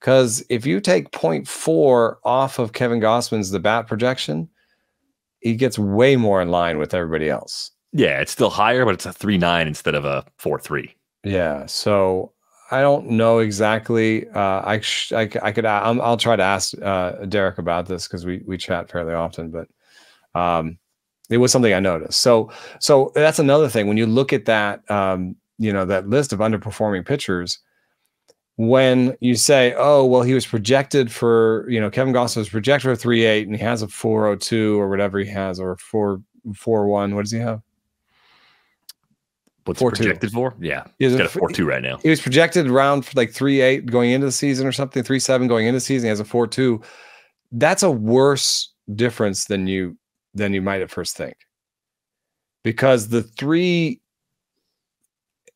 Because if you take zero point four off of Kevin Gausman's the bat projection, he gets way more in line with everybody else. Yeah, it's still higher, but it's a three point nine instead of a four point three. Yeah, so I don't know exactly. Uh, I, sh I I could I'm, I'll try to ask uh, Derek about this because we we chat fairly often, but. Um, It was something I noticed. So, so that's another thing. When you look at that, um, you know, that list of underperforming pitchers, when you say, oh, well, he was projected for, you know, Kevin Gausman was projected for three point eight and he has a four oh two or whatever he has, or four point four one. What does he have? What's projected for? Yeah. He's got a four point two right now. He was projected around like three point eight going into the season or something, three point seven going into the season. He has a four point two. That's a worse difference than you. than you might at first think, because the three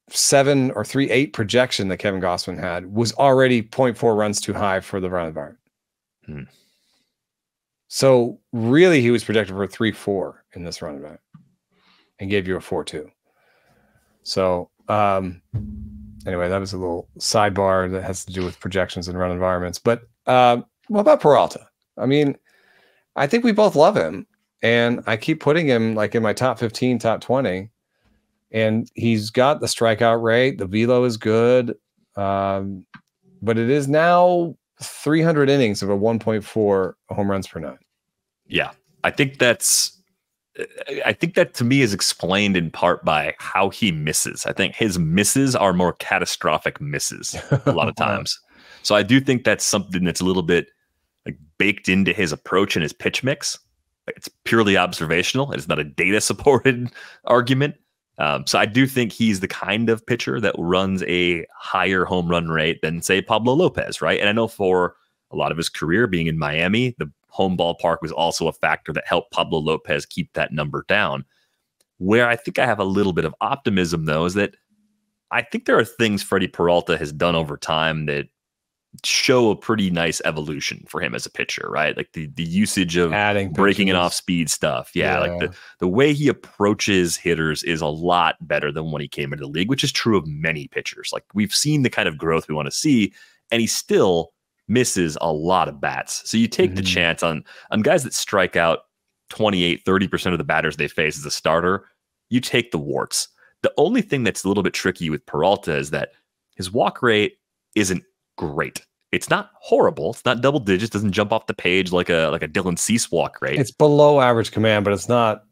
seven or three eight projection that Kevin Gausman had was already zero point four runs too high for the run environment. Hmm. So really, he was projected for three four in this run environment, and gave you a four two. So um, anyway, that was a little sidebar that has to do with projections and run environments. But uh, what about Peralta? I mean, I think we both love him, and I keep putting him like in my top fifteen, top twenty, and he's got the strikeout rate. The velo is good, um, but it is now three hundred innings of a one point four home runs per nine. Yeah, I think that's, I think that to me is explained in part by how he misses. I think his misses are more catastrophic misses a lot of times. So I do think that's something that's a little bit like baked into his approach and his pitch mix. It's purely observational. It's not a data supported argument. Um, so I do think he's the kind of pitcher that runs a higher home run rate than, say, Pablo López, right? And I know for a lot of his career being in Miami, the home ballpark was also a factor that helped Pablo López keep that number down. Where I think I have a little bit of optimism, though, is that I think there are things Freddy Peralta has done over time that show a pretty nice evolution for him as a pitcher, right? Like the the usage of adding breaking pitches and off speed stuff. Yeah, yeah. Like the, the way he approaches hitters is a lot better than when he came into the league, which is true of many pitchers. Like we've seen the kind of growth we want to see, and he still misses a lot of bats. So you take mm-hmm. the chance on, on guys that strike out twenty-eight, thirty percent of the batters they face as a starter. You take the warts. The only thing that's a little bit tricky with Peralta is that his walk rate isn't great. It's not horrible. It's not double digits. Doesn't jump off the page like a like a Dylan Cease walk rate. It's below average command, but it's not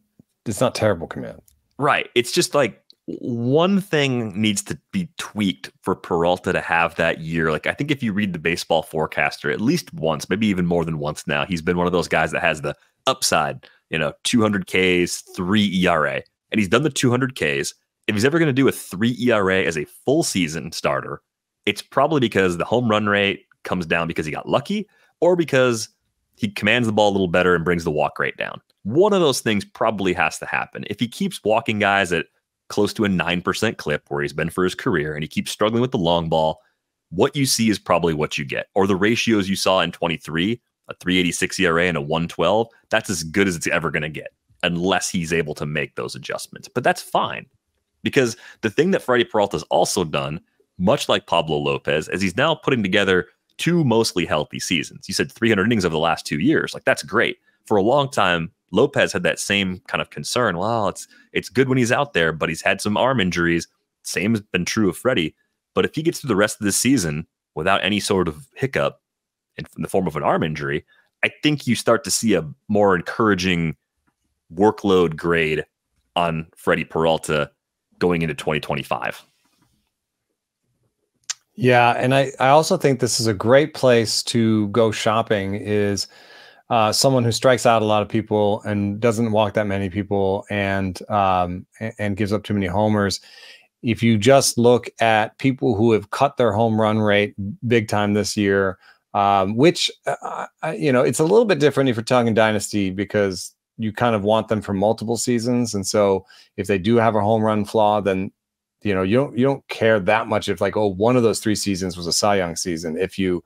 it's not terrible command. Right. It's just like one thing needs to be tweaked for Peralta to have that year. Like I think if you read the baseball forecaster at least once, maybe even more than once now, he's been one of those guys that has the upside. You know, two hundred Ks, three E R A, and he's done the two hundred Ks. If he's ever going to do a three E R A as a full season starter, it's probably because the home run rate comes down because he got lucky, or because he commands the ball a little better and brings the walk rate down. One of those things probably has to happen. If he keeps walking guys at close to a nine percent clip where he's been for his career, and he keeps struggling with the long ball, what you see is probably what you get. Or the ratios you saw in twenty-three, a three eighty-six E R A and a one twelve, that's as good as it's ever going to get unless he's able to make those adjustments. But that's fine, because the thing that Freddy Peralta's also done, much like Pablo López, as he's now putting together two mostly healthy seasons. You said three hundred innings over the last two years. Like, that's great. For a long time, López had that same kind of concern. Well, it's it's good when he's out there, but he's had some arm injuries. Same has been true of Freddie. But if he gets through the rest of the season without any sort of hiccup in the form of an arm injury, I think you start to see a more encouraging workload grade on Freddy Peralta going into twenty twenty-five. Yeah, and I, I also think this is a great place to go shopping is uh, someone who strikes out a lot of people and doesn't walk that many people and um, and gives up too many homers. If you just look at people who have cut their home run rate big time this year, um, which, uh, you know, it's a little bit different if you're talking dynasty, because you kind of want them for multiple seasons. And so if they do have a home run flaw, then you know, you don't you don't care that much if, like, oh, one of those three seasons was a Cy Young season if you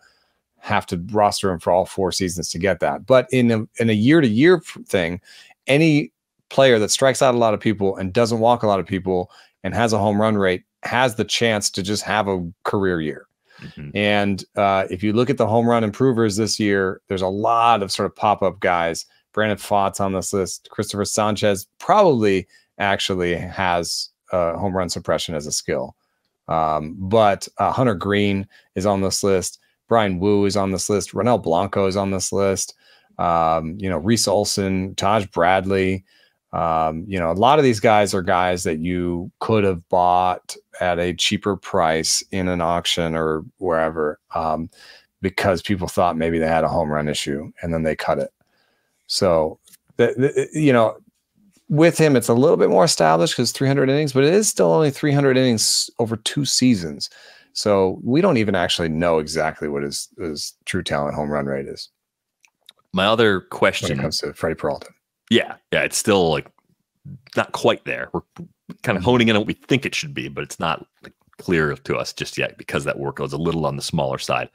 have to roster him for all four seasons to get that. But in a in a year to year thing, any player that strikes out a lot of people and doesn't walk a lot of people and has a home run rate has the chance to just have a career year. Mm-hmm. And uh, if you look at the home run improvers this year, there's a lot of sort of pop up guys. Brandon Fott's on this list. Christopher Sanchez probably actually has Uh, home run suppression as a skill. Um, but uh, Hunter Greene is on this list. Brian Wu is on this list. Ronel Blanco is on this list. Um, you know, Reese Olson, Taj Bradley. Um, you know, a lot of these guys are guys that you could have bought at a cheaper price in an auction or wherever, um, because people thought maybe they had a home run issue and then they cut it. So, th th you know, with him, it's a little bit more established because three hundred innings, but it is still only three hundred innings over two seasons. So we don't even actually know exactly what his, his true talent home run rate is. My other question when it comes to Freddy Peralta. Yeah. Yeah. It's still like not quite there. We're kind of honing in on what we think it should be, but it's not like clear to us just yet because that workload's a little on the smaller side.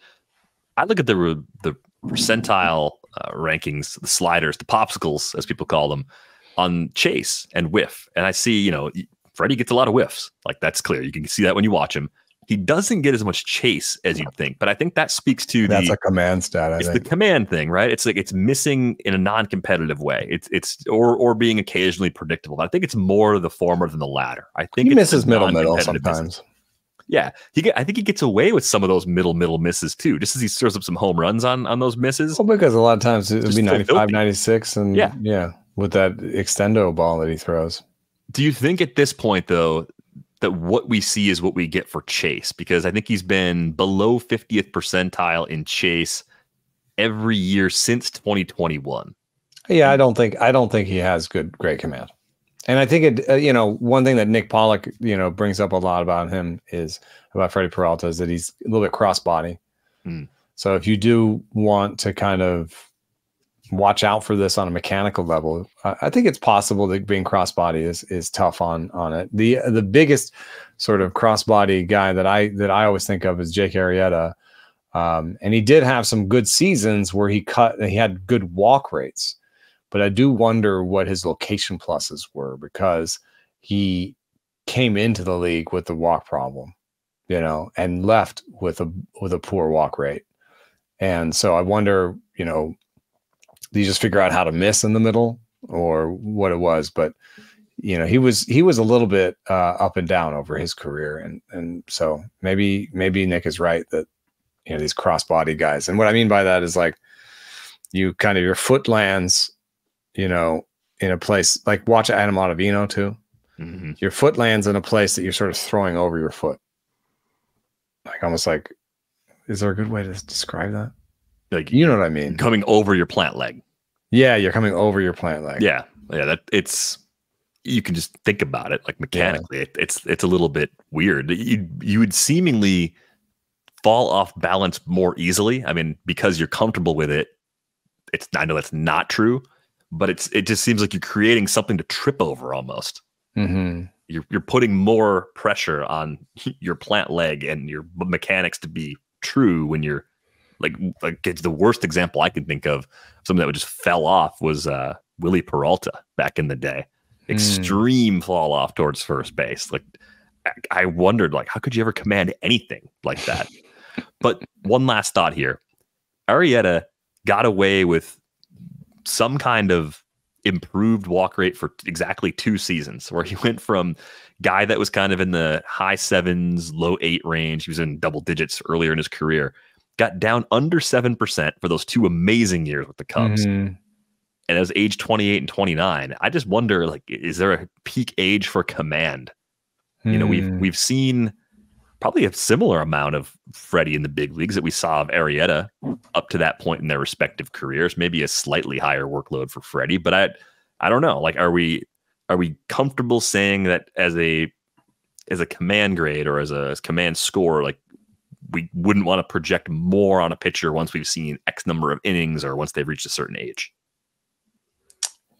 I look at the, the percentile uh, rankings, the sliders, the popsicles, as people call them. on chase and whiff. And I see, you know, Freddie gets a lot of whiffs. Like, that's clear. You can see that when you watch him. He doesn't get as much chase as you'd think, but I think that speaks to that's the, a command stat. I it's think. the command thing, right? It's like it's missing in a non-competitive way. It's it's or or being occasionally predictable. But I think it's more the former than the latter. I think he misses middle middle sometimes. Business. Yeah, he get, I think he gets away with some of those middle middle misses too, just as he throws up some home runs on on those misses. Well, because a lot of times it would be ninety-five, ninety-six, and yeah, yeah, with that extendo ball that he throws. Do you think at this point though that what we see is what we get for chase? Because I think he's been below fiftieth percentile in chase every year since twenty twenty-one. Yeah, I don't think I don't think he has good great command. And I think it, uh, you know, one thing that Nick Pollock, you know, brings up a lot about him is about Freddy Peralta is that he's a little bit crossbody. Mm. So if you do want to kind of watch out for this on a mechanical level, I think it's possible that being crossbody is is tough on on it. The the biggest sort of crossbody guy that I that I always think of is Jake Arrieta, um, and he did have some good seasons where he cut he had good walk rates, but I do wonder what his location pluses were because he came into the league with the walk problem, you know, and left with a with a poor walk rate, and so I wonder, you know. You just figure out how to miss in the middle or what it was, but you know, he was he was a little bit uh, up and down over his career, and and so maybe maybe Nick is right that, you know, these crossbody guys, and what I mean by that is like you kind of your foot lands, you know, in a place like watch Adam Ottavino too. Mm-hmm. Your foot lands in a place that you're sort of throwing over your foot, like almost like, is there a good way to describe that? Like, you know what I mean? Coming over your plant leg. Yeah, you're coming over your plant leg. Yeah, yeah. That it's you can just think about it like mechanically. Yeah. It, it's it's a little bit weird. You you would seemingly fall off balance more easily. I mean, because you're comfortable with it. It's I know that's not true, but it's it just seems like you're creating something to trip over almost. Mm-hmm. You're you're putting more pressure on your plant leg and your mechanics to be true when you're. Like, like it's the worst example I can think of. Something that would just fell off was uh, Willie Peralta back in the day. Extreme mm. fall off towards first base. Like, I wondered, like, how could you ever command anything like that? But one last thought here: Arrieta got away with some kind of improved walk rate for exactly two seasons, where he went from guy that was kind of in the high sevens, low eight range. He was in double digits earlier in his career. Got down under seven percent for those two amazing years with the Cubs. Mm-hmm. And it was age twenty-eight and twenty-nine. I just wonder, like, is there a peak age for command? Mm-hmm. You know, we've, we've seen probably a similar amount of Freddie in the big leagues that we saw of Arrieta up to that point in their respective careers, maybe a slightly higher workload for Freddie, but I, I don't know. Like, are we, are we comfortable saying that as a, as a command grade or as a as command score, like, we wouldn't want to project more on a pitcher once we've seen X number of innings or once they've reached a certain age?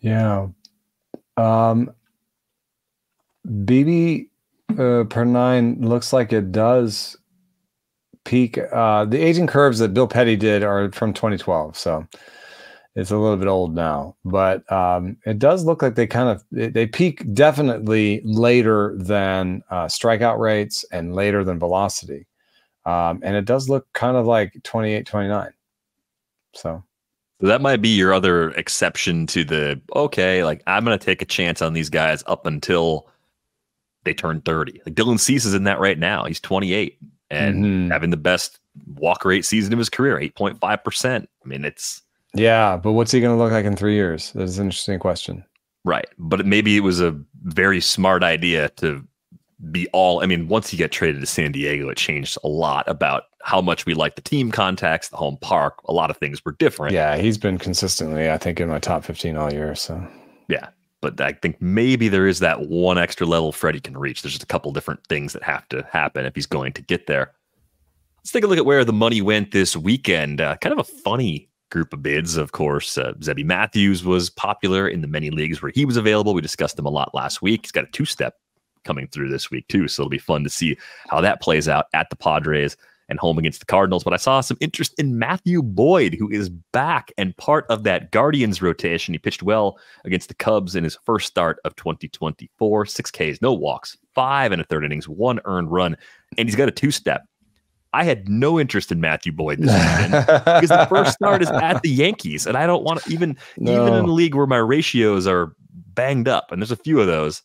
Yeah. Um, B B uh, per nine looks like it does peak. Uh, the aging curves that Bill Petty did are from twenty twelve. So it's a little bit old now, but um, it does look like they kind of, they peak definitely later than uh, strikeout rates and later than velocity. Um, and it does look kind of like twenty-eight, twenty-nine. So. so that might be your other exception to the, okay, like I'm going to take a chance on these guys up until they turn thirty. Like Dylan Cease is in that right now. He's twenty-eight and mm-hmm. having the best walk rate season of his career, eight point five percent. I mean, it's. Yeah, but what's he going to look like in three years? That's an interesting question. Right. But maybe it was a very smart idea to be all, I mean, once he got traded to San Diego, it changed a lot about how much we like the team contacts, the home park. A lot of things were different. Yeah, he's been consistently, I think, in my top fifteen all year. So, yeah, but I think maybe there is that one extra level Freddie can reach. There's just a couple different things that have to happen if he's going to get there. Let's take a look at where the money went this weekend. Uh, kind of a funny group of bids, of course. Uh, Zebby Matthews was popular in the many leagues where he was available. We discussed him a lot last week. He's got a two-step coming through this week too, so it'll be fun to see how that plays out at the Padres. and home against the Cardinals. But I saw some interest in Matthew Boyd, who is back and part of that Guardians rotation. He pitched well against the Cubs in his first start of twenty twenty-four. Six Ks, no walks, five and a third innings, one earned run, and he's got a two-step. I had no interest in Matthew Boyd this season because the first start is at the Yankees, and I don't want to even no. even in a league where my ratios are banged up, and there's a few of those,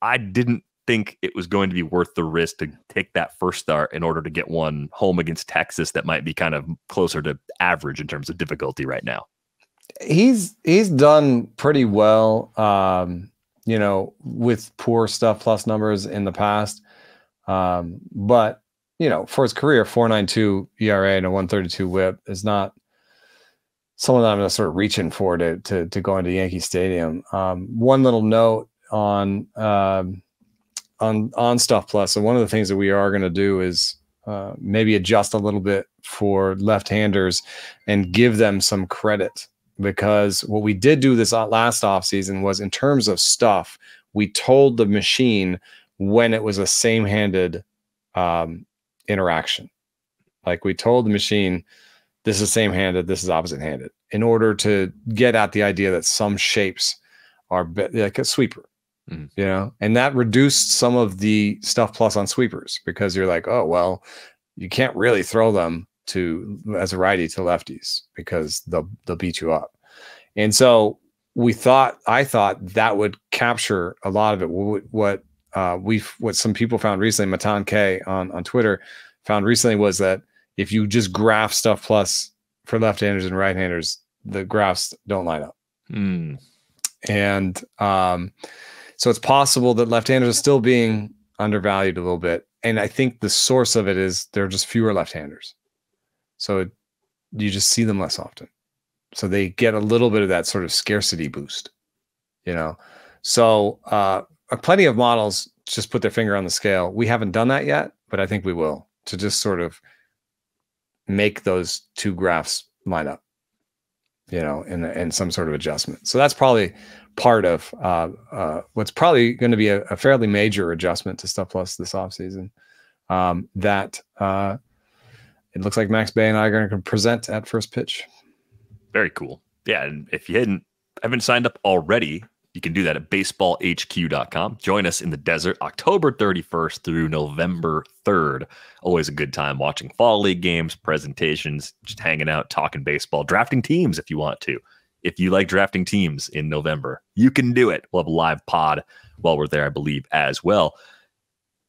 I didn't think it was going to be worth the risk to take that first start in order to get one home against Texas that might be kind of closer to average in terms of difficulty right now. He's he's done pretty well, um, you know, with poor stuff plus numbers in the past, um, but you know, for his career, four point nine two E R A and a one thirty-two WHIP is not someone that I'm going to sort of reaching for to to, to go into Yankee Stadium. Um, one little note on um, on on Stuff Plus. So one of the things that we are going to do is uh, maybe adjust a little bit for left-handers and give them some credit, because what we did do this last offseason was, in terms of stuff, we told the machine when it was a same-handed Um, interaction. Like, we told the machine, this is same-handed, this is opposite-handed, in order to get at the idea that some shapes are like a sweeper, mm. you know, and that reduced some of the stuff plus on sweepers, because you're like, oh, well, you can't really throw them to as a righty to lefties because they'll, they'll beat you up. And so we thought, I thought that would capture a lot of it. What, what Uh, we've what some people found recently, Matan K on, on Twitter found recently, was that if you just graph stuff plus for left-handers and right-handers, the graphs don't line up. Mm. And um, so it's possible that left-handers are still being undervalued a little bit. And I think the source of it is there are just fewer left-handers. So it, you just see them less often. So they get a little bit of that sort of scarcity boost, you know? So, uh, plenty of models just put their finger on the scale. We haven't done that yet, but I think we will, to just sort of make those two graphs line up, you know, in, in some sort of adjustment. So that's probably part of uh, uh, what's probably going to be a, a fairly major adjustment to Stuff Plus this offseason, um, that uh, it looks like Max Bay and I are going to present at first pitch. Very cool. Yeah, and if you hadn't, haven't signed up already, you can do that at baseball H Q dot com. Join us in the desert October thirty-first through November third. Always a good time watching fall league games, presentations, just hanging out, talking baseball, drafting teams if you want to. If you like drafting teams in November, you can do it. We'll have a live pod while we're there, I believe, as well.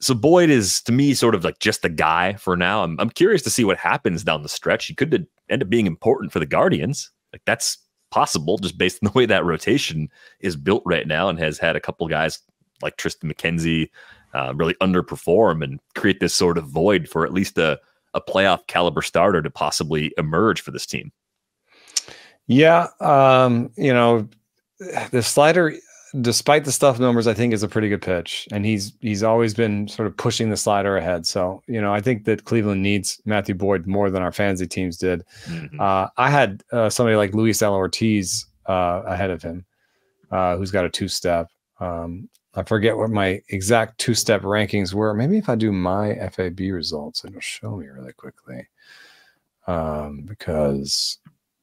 So Boyd is, to me, sort of like just the guy for now. I'm, I'm curious to see what happens down the stretch. He could end up being important for the Guardians. Like, that's possible, just based on the way that rotation is built right now, and has had a couple guys like Tristan McKenzie uh, really underperform and create this sort of void for at least a, a playoff caliber starter to possibly emerge for this team. Yeah. Um, you know, the slider, despite the stuff numbers, I think is a pretty good pitch, and he's, he's always been sort of pushing the slider ahead. So, you know, I think that Cleveland needs Matthew Boyd more than our fantasy teams did. Mm-hmm. uh, I had uh, somebody like Luis L. Ortiz uh, ahead of him, uh, who's got a two-step. Um, I forget what my exact two-step rankings were. Maybe if I do my F A B results, it'll show me really quickly, um, because...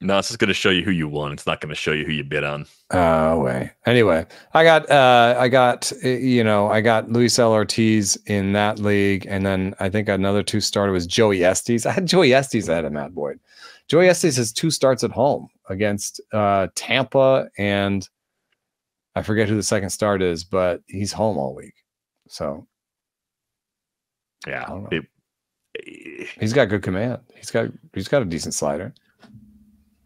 No, it's just going to show you who you won. It's not going to show you who you bid on. Oh, uh, wait. Anyway, I got, uh, I got, you know, I got Luis L. Ortiz in that league. And then I think another two starter was Joey Estes. I had Joey Estes ahead of Matt Boyd. Joey Estes has two starts at home against uh, Tampa, and I forget who the second start is, but he's home all week. So, yeah, I don't know. It, it, he's got good command. He's got, he's got a decent slider.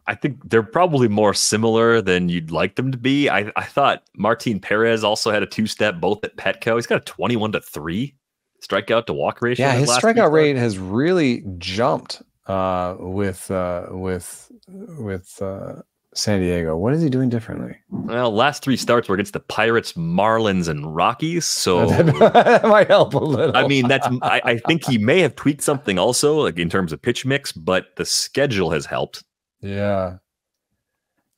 I think they're probably more similar than you'd like them to be. I, I thought Martin Perez also had a two-step, both at Petco. He's got a twenty-one to three strikeout to walk ratio. Yeah, his strikeout rate has really jumped uh, with uh, with with uh, San Diego. What is he doing differently? Well, last three starts were against the Pirates, Marlins, and Rockies. So that might help a little. I mean, that's I, I think he may have tweaked something also, like in terms of pitch mix, but the schedule has helped. Yeah.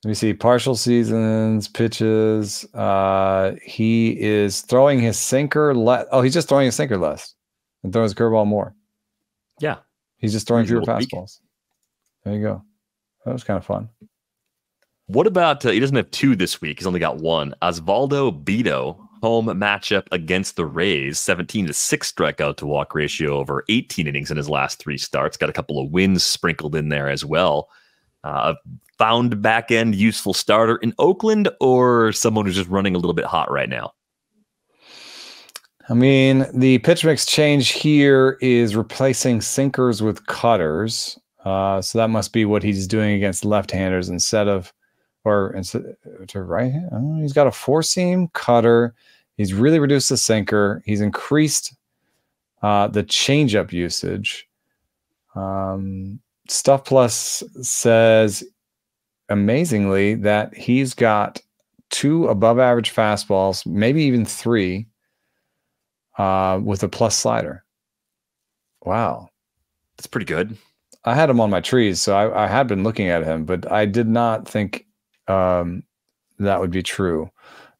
Let me see. Partial seasons, pitches. Uh, he is throwing his sinker less. Oh, he's just throwing his sinker less and throwing his curveball more. Yeah. He's just throwing fewer fastballs. There you go. That was kind of fun. What about, uh, he doesn't have two this week. He's only got one. Osvaldo Beto, home matchup against the Rays. seventeen to six strikeout to walk ratio over eighteen innings in his last three starts. Got a couple of wins sprinkled in there as well. Uh, found back end useful starter in Oakland, or someone who's just running a little bit hot right now? I mean, the pitch mix change here is replacing sinkers with cutters. Uh, so that must be what he's doing against left-handers instead of, or instead to right hand. I don't know, he's got a four-seam cutter. He's really reduced the sinker. He's increased uh, the changeup usage. Um, Stuff Plus says, amazingly, that he's got two above-average fastballs, maybe even three, uh, with a plus slider. Wow. That's pretty good. I had him on my trees, so I, I had been looking at him, but I did not think um, that would be true,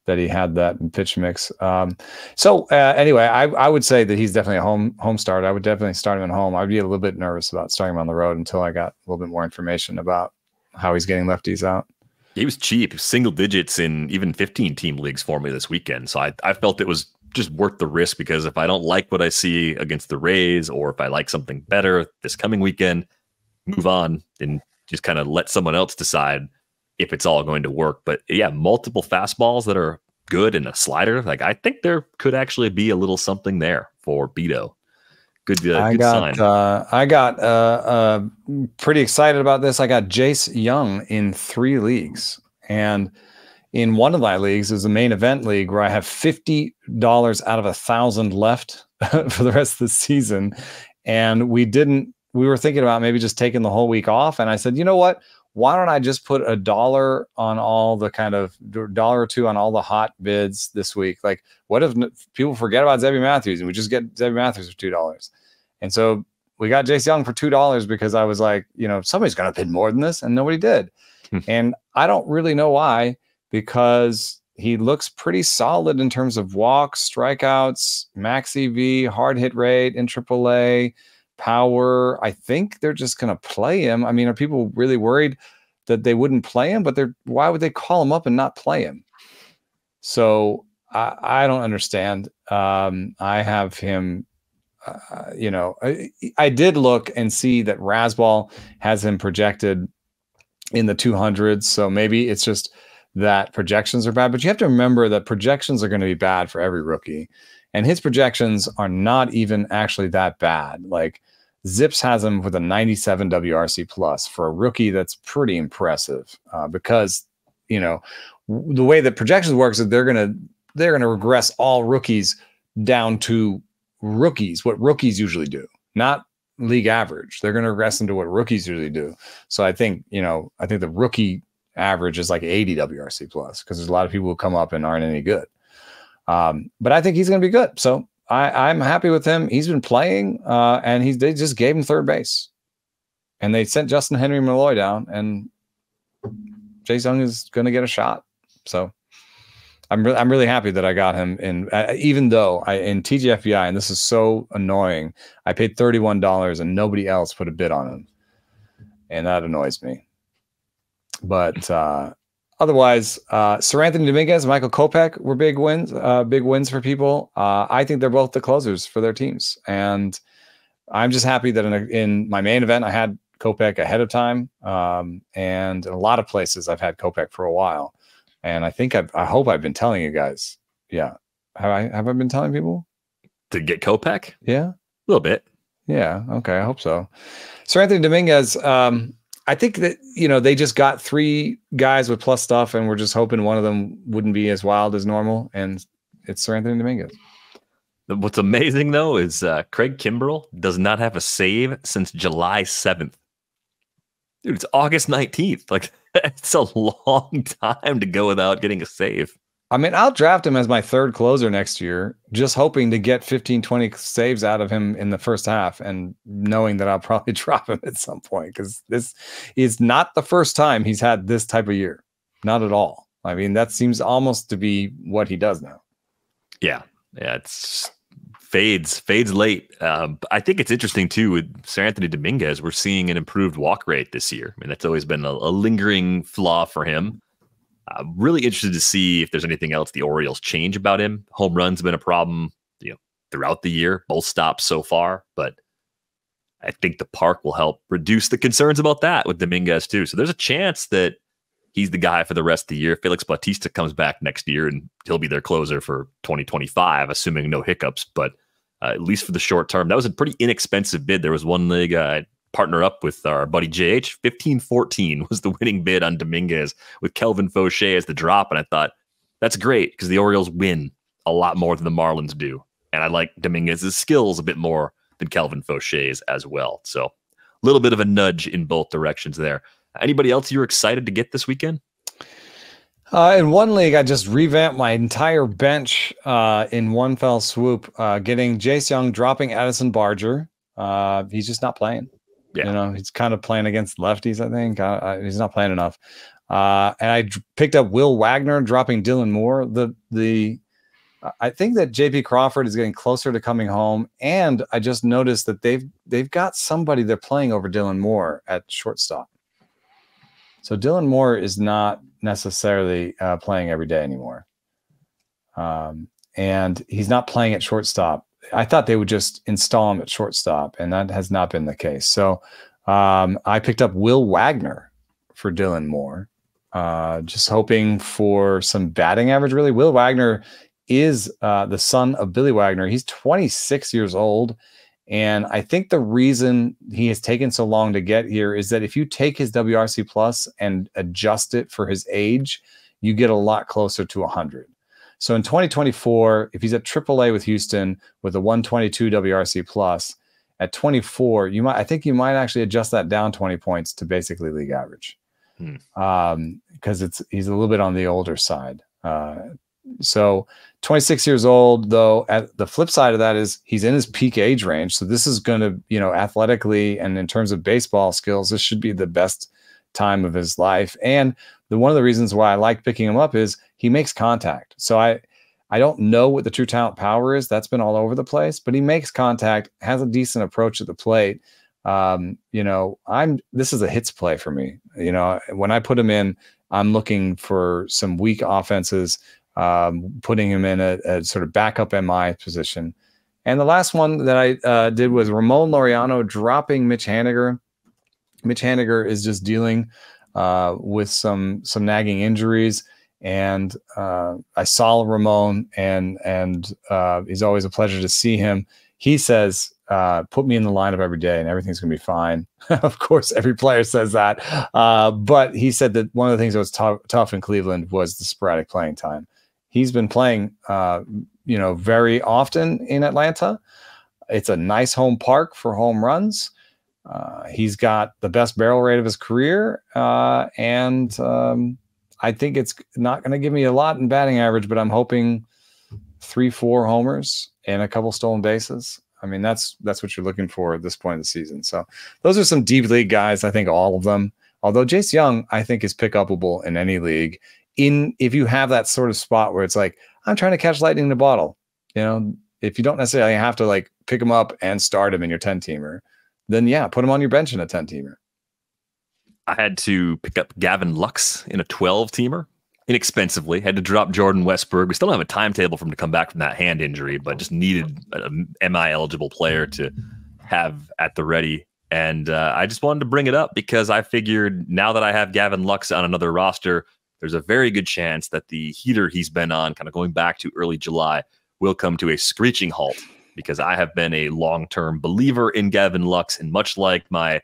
that he had that in pitch mix. Um, so uh, anyway, I, I would say that he's definitely a home home start. I would definitely start him at home. I'd be a little bit nervous about starting him on the road until I got a little bit more information about how he's getting lefties out. He was cheap, single digits in even fifteen team leagues for me this weekend. So I, I felt it was just worth the risk, because if I don't like what I see against the Rays, or if I like something better this coming weekend, move on and just kind of let someone else decide if it's all going to work. But yeah, multiple fastballs that are good and a slider. Like, I think there could actually be a little something there for Beto. Good, uh, I, good got, sign. Uh, I got uh, uh, pretty excited about this. I got Jace Young in three leagues. And in one of my leagues is the main event league where I have fifty dollars out of a thousand left for the rest of the season. And we didn't, we were thinking about maybe just taking the whole week off. And I said, you know what? Why don't I just put a dollar on all the kind of dollar or two on all the hot bids this week? Like, what if people forget about Zebby Matthews and we just get Zebby Matthews for two dollars? And so we got Jace Young for two dollars because I was like, you know, somebody's going to bid more than this, and nobody did. And I don't really know why, because he looks pretty solid in terms of walks, strikeouts, max E V, hard hit rate in triple A, power. I think they're just going to play him. I mean, are people really worried that they wouldn't play him? But they're, why would they call him up and not play him? So I, I don't understand. Um, I have him, uh, you know, I, I did look and see that Rasball has him projected in the two hundreds. So maybe it's just that projections are bad, but you have to remember that projections are going to be bad for every rookie. And his projections are not even actually that bad. Like, Zips has him with a ninety-seven W R C plus for a rookie. That's pretty impressive, uh, because, you know, the way that projections works is they're gonna they're gonna regress all rookies down to rookies, what rookies usually do, not league average. They're gonna regress into what rookies usually do. So I think, you know, I think the rookie average is like eighty W R C plus, because there's a lot of people who come up and aren't any good. Um, but I think he's going to be good. So I, I'm happy with him. He's been playing, uh, and he's, they just gave him third base. And they sent Justin Henry Malloy down, and Jace Young is going to get a shot. So I'm, re I'm really happy that I got him in, uh, even though I, in T G F B I, and this is so annoying, I paid thirty-one dollars and nobody else put a bid on him. And that annoys me. But, uh, otherwise, uh, Sir Anthony Dominguez, Michael Kopech were big wins, uh, big wins for people. Uh, I think they're both the closers for their teams, and I'm just happy that in, a, in my main event I had Kopech ahead of time, um, and in a lot of places I've had Kopech for a while. And I think I've, I hope I've been telling you guys, yeah, have I have I been telling people to get Kopech? Yeah, a little bit. Yeah, okay, I hope so. Sir Anthony Dominguez. Um, I think that, you know, they just got three guys with plus stuff, and we're just hoping one of them wouldn't be as wild as normal. And it's Sir Anthony Dominguez. What's amazing, though, is uh, Craig Kimbrell does not have a save since July seventh. Dude, it's August nineteenth. Like, it's a long time to go without getting a save. I mean, I'll draft him as my third closer next year, just hoping to get fifteen, twenty saves out of him in the first half, and knowing that I'll probably drop him at some point, because this is not the first time he's had this type of year. Not at all. I mean, that seems almost to be what he does now. Yeah. Yeah. It's Fades, fades late. Um, I think it's interesting, too, with Sir Anthony Dominguez, we're seeing an improved walk rate this year. I mean, that's always been a, a lingering flaw for him. I'm really interested to see if there's anything else the Orioles change about him. Home runs have been a problem, you know, throughout the year, both stops so far, but I think the park will help reduce the concerns about that with Dominguez, too. So there's a chance that he's the guy for the rest of the year. Felix Bautista comes back next year and he'll be their closer for twenty twenty-five, assuming no hiccups. But uh, at least for the short term, that was a pretty inexpensive bid. There was one league I partner up with our buddy J H. fifteen fourteen was the winning bid on Dominguez with Kelvin Fauché as the drop. And I thought, that's great because the Orioles win a lot more than the Marlins do. And I like Dominguez's skills a bit more than Kelvin Fauché's as well. So a little bit of a nudge in both directions there. Anybody else you were excited to get this weekend? Uh, in one league, I just revamped my entire bench uh, in one fell swoop, uh, getting Jace Young, dropping Addison Barger. Uh, he's just not playing. Yeah. You know, he's kind of playing against lefties, I think. Uh, he's not playing enough. Uh, and I picked up Will Wagner, dropping Dylan Moore. The the I think that J P Crawford is getting closer to coming home, and I just noticed that they've they've got somebody they're playing over Dylan Moore at shortstop. So Dylan Moore is not necessarily uh, playing every day anymore. Um, and he's not playing at shortstop. I thought they would just install him at shortstop, and that has not been the case. So um, I picked up Will Wagner for Dylan Moore, uh, just hoping for some batting average, really. Will Wagner is uh, the son of Billy Wagner. He's twenty-six years old. And I think the reason he has taken so long to get here is that if you take his W R C plus and adjust it for his age, you get a lot closer to one hundred. So in twenty twenty-four, if he's at triple A with Houston with a one twenty-two W R C plus, at twenty-four, you might I think you might actually adjust that down twenty points to basically league average, hmm. um, because it's he's a little bit on the older side. Uh, So twenty-six years old, though, at the flip side of that is he's in his peak age range. So this is going to, you know, athletically and in terms of baseball skills, this should be the best time of his life. And the, one of the reasons why I like picking him up is he makes contact. So I, I don't know what the true talent power is. That's been all over the place, but he makes contact, has a decent approach at the plate. Um, you know, I'm, this is a hits play for me. You know, when I put him in, I'm looking for some weak offenses. Um, putting him in a, a sort of backup M I position. And the last one that I uh, did was Ramon Laureano, dropping Mitch Haniger. Mitch Haniger is just dealing uh, with some some nagging injuries. And uh, I saw Ramon, and and uh, he's always a pleasure to see him. He says, uh, put me in the lineup every day and everything's going to be fine. Of course, every player says that. Uh, but he said that one of the things that was t- tough in Cleveland was the sporadic playing time. He's been playing, uh, you know, very often in Atlanta. It's a nice home park for home runs. Uh, he's got the best barrel rate of his career. Uh, and um, I think it's not going to give me a lot in batting average, but I'm hoping three, four homers and a couple stolen bases. I mean, that's that's what you're looking for at this point in the season. So those are some deep league guys, I think all of them. Although Jace Young, I think, is pick upable in any league. In if you have that sort of spot where it's like, I'm trying to catch lightning in a bottle, you know, if you don't necessarily have to like pick him up and start him in your ten teamer, then yeah, put him on your bench in a ten teamer. I had to pick up Gavin Lux in a twelve teamer inexpensively, had to drop Jordan Westberg. We still don't have a timetable for him to come back from that hand injury, but just needed an M I eligible player to have at the ready. And uh, I just wanted to bring it up because I figured now that I have Gavin Lux on another roster, there's a very good chance that the heater he's been on, kind of going back to early July, will come to a screeching halt because I have been a long-term believer in Gavin Lux. And much like my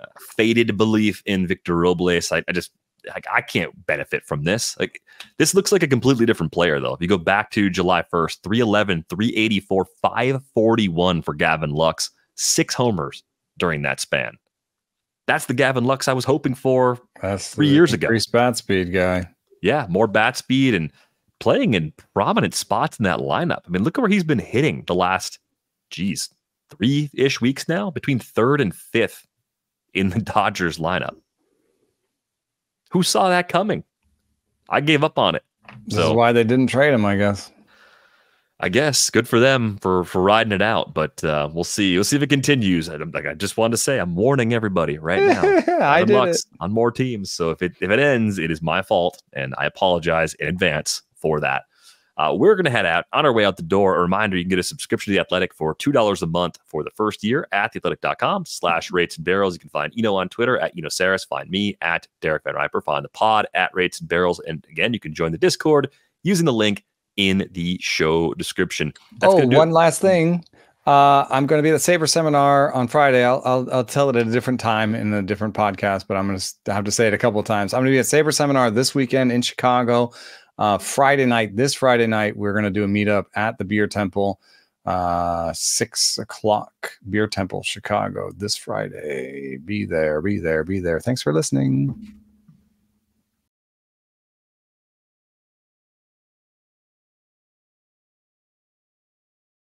uh, faded belief in Victor Robles, I, I just like I can't benefit from this. Like this looks like a completely different player, though. If you go back to July first, three eleven, three eighty-four, five forty-one for Gavin Lux, six homers during that span. That's the Gavin Lux I was hoping for That's three years ago. Increased bat speed guy. Yeah, more bat speed and playing in prominent spots in that lineup. I mean, look at where he's been hitting the last, geez, three-ish weeks now, between third and fifth in the Dodgers lineup. Who saw that coming? I gave up on it. This so, is why they didn't trade him, I guess. I guess good for them for for riding it out, but uh, we'll see. We'll see if it continues. I, like I just wanted to say, I'm warning everybody right now. I did it on more teams, so if it if it ends, it is my fault, and I apologize in advance for that. Uh, we're going to head out. On our way out the door, a reminder, you can get a subscription to The Athletic for two dollars a month for the first year at theathletic.com slash rates and barrels. You can find Eno on Twitter at Eno Sarris. Find me at Derek Van Riper. Find the pod at Rates and Barrels. And again, you can join the Discord using the link in the show description. That's oh, one it. last thing. Uh, I'm going to be at the Sabre Seminar on Friday. I'll, I'll, I'll tell it at a different time in a different podcast, but I'm going to have to say it a couple of times. I'm going to be at Sabre Seminar this weekend in Chicago. Uh, Friday night, this Friday night, we're going to do a meetup at the Beer Temple, uh, six o'clock, Beer Temple, Chicago, this Friday. Be there, be there, be there. Thanks for listening.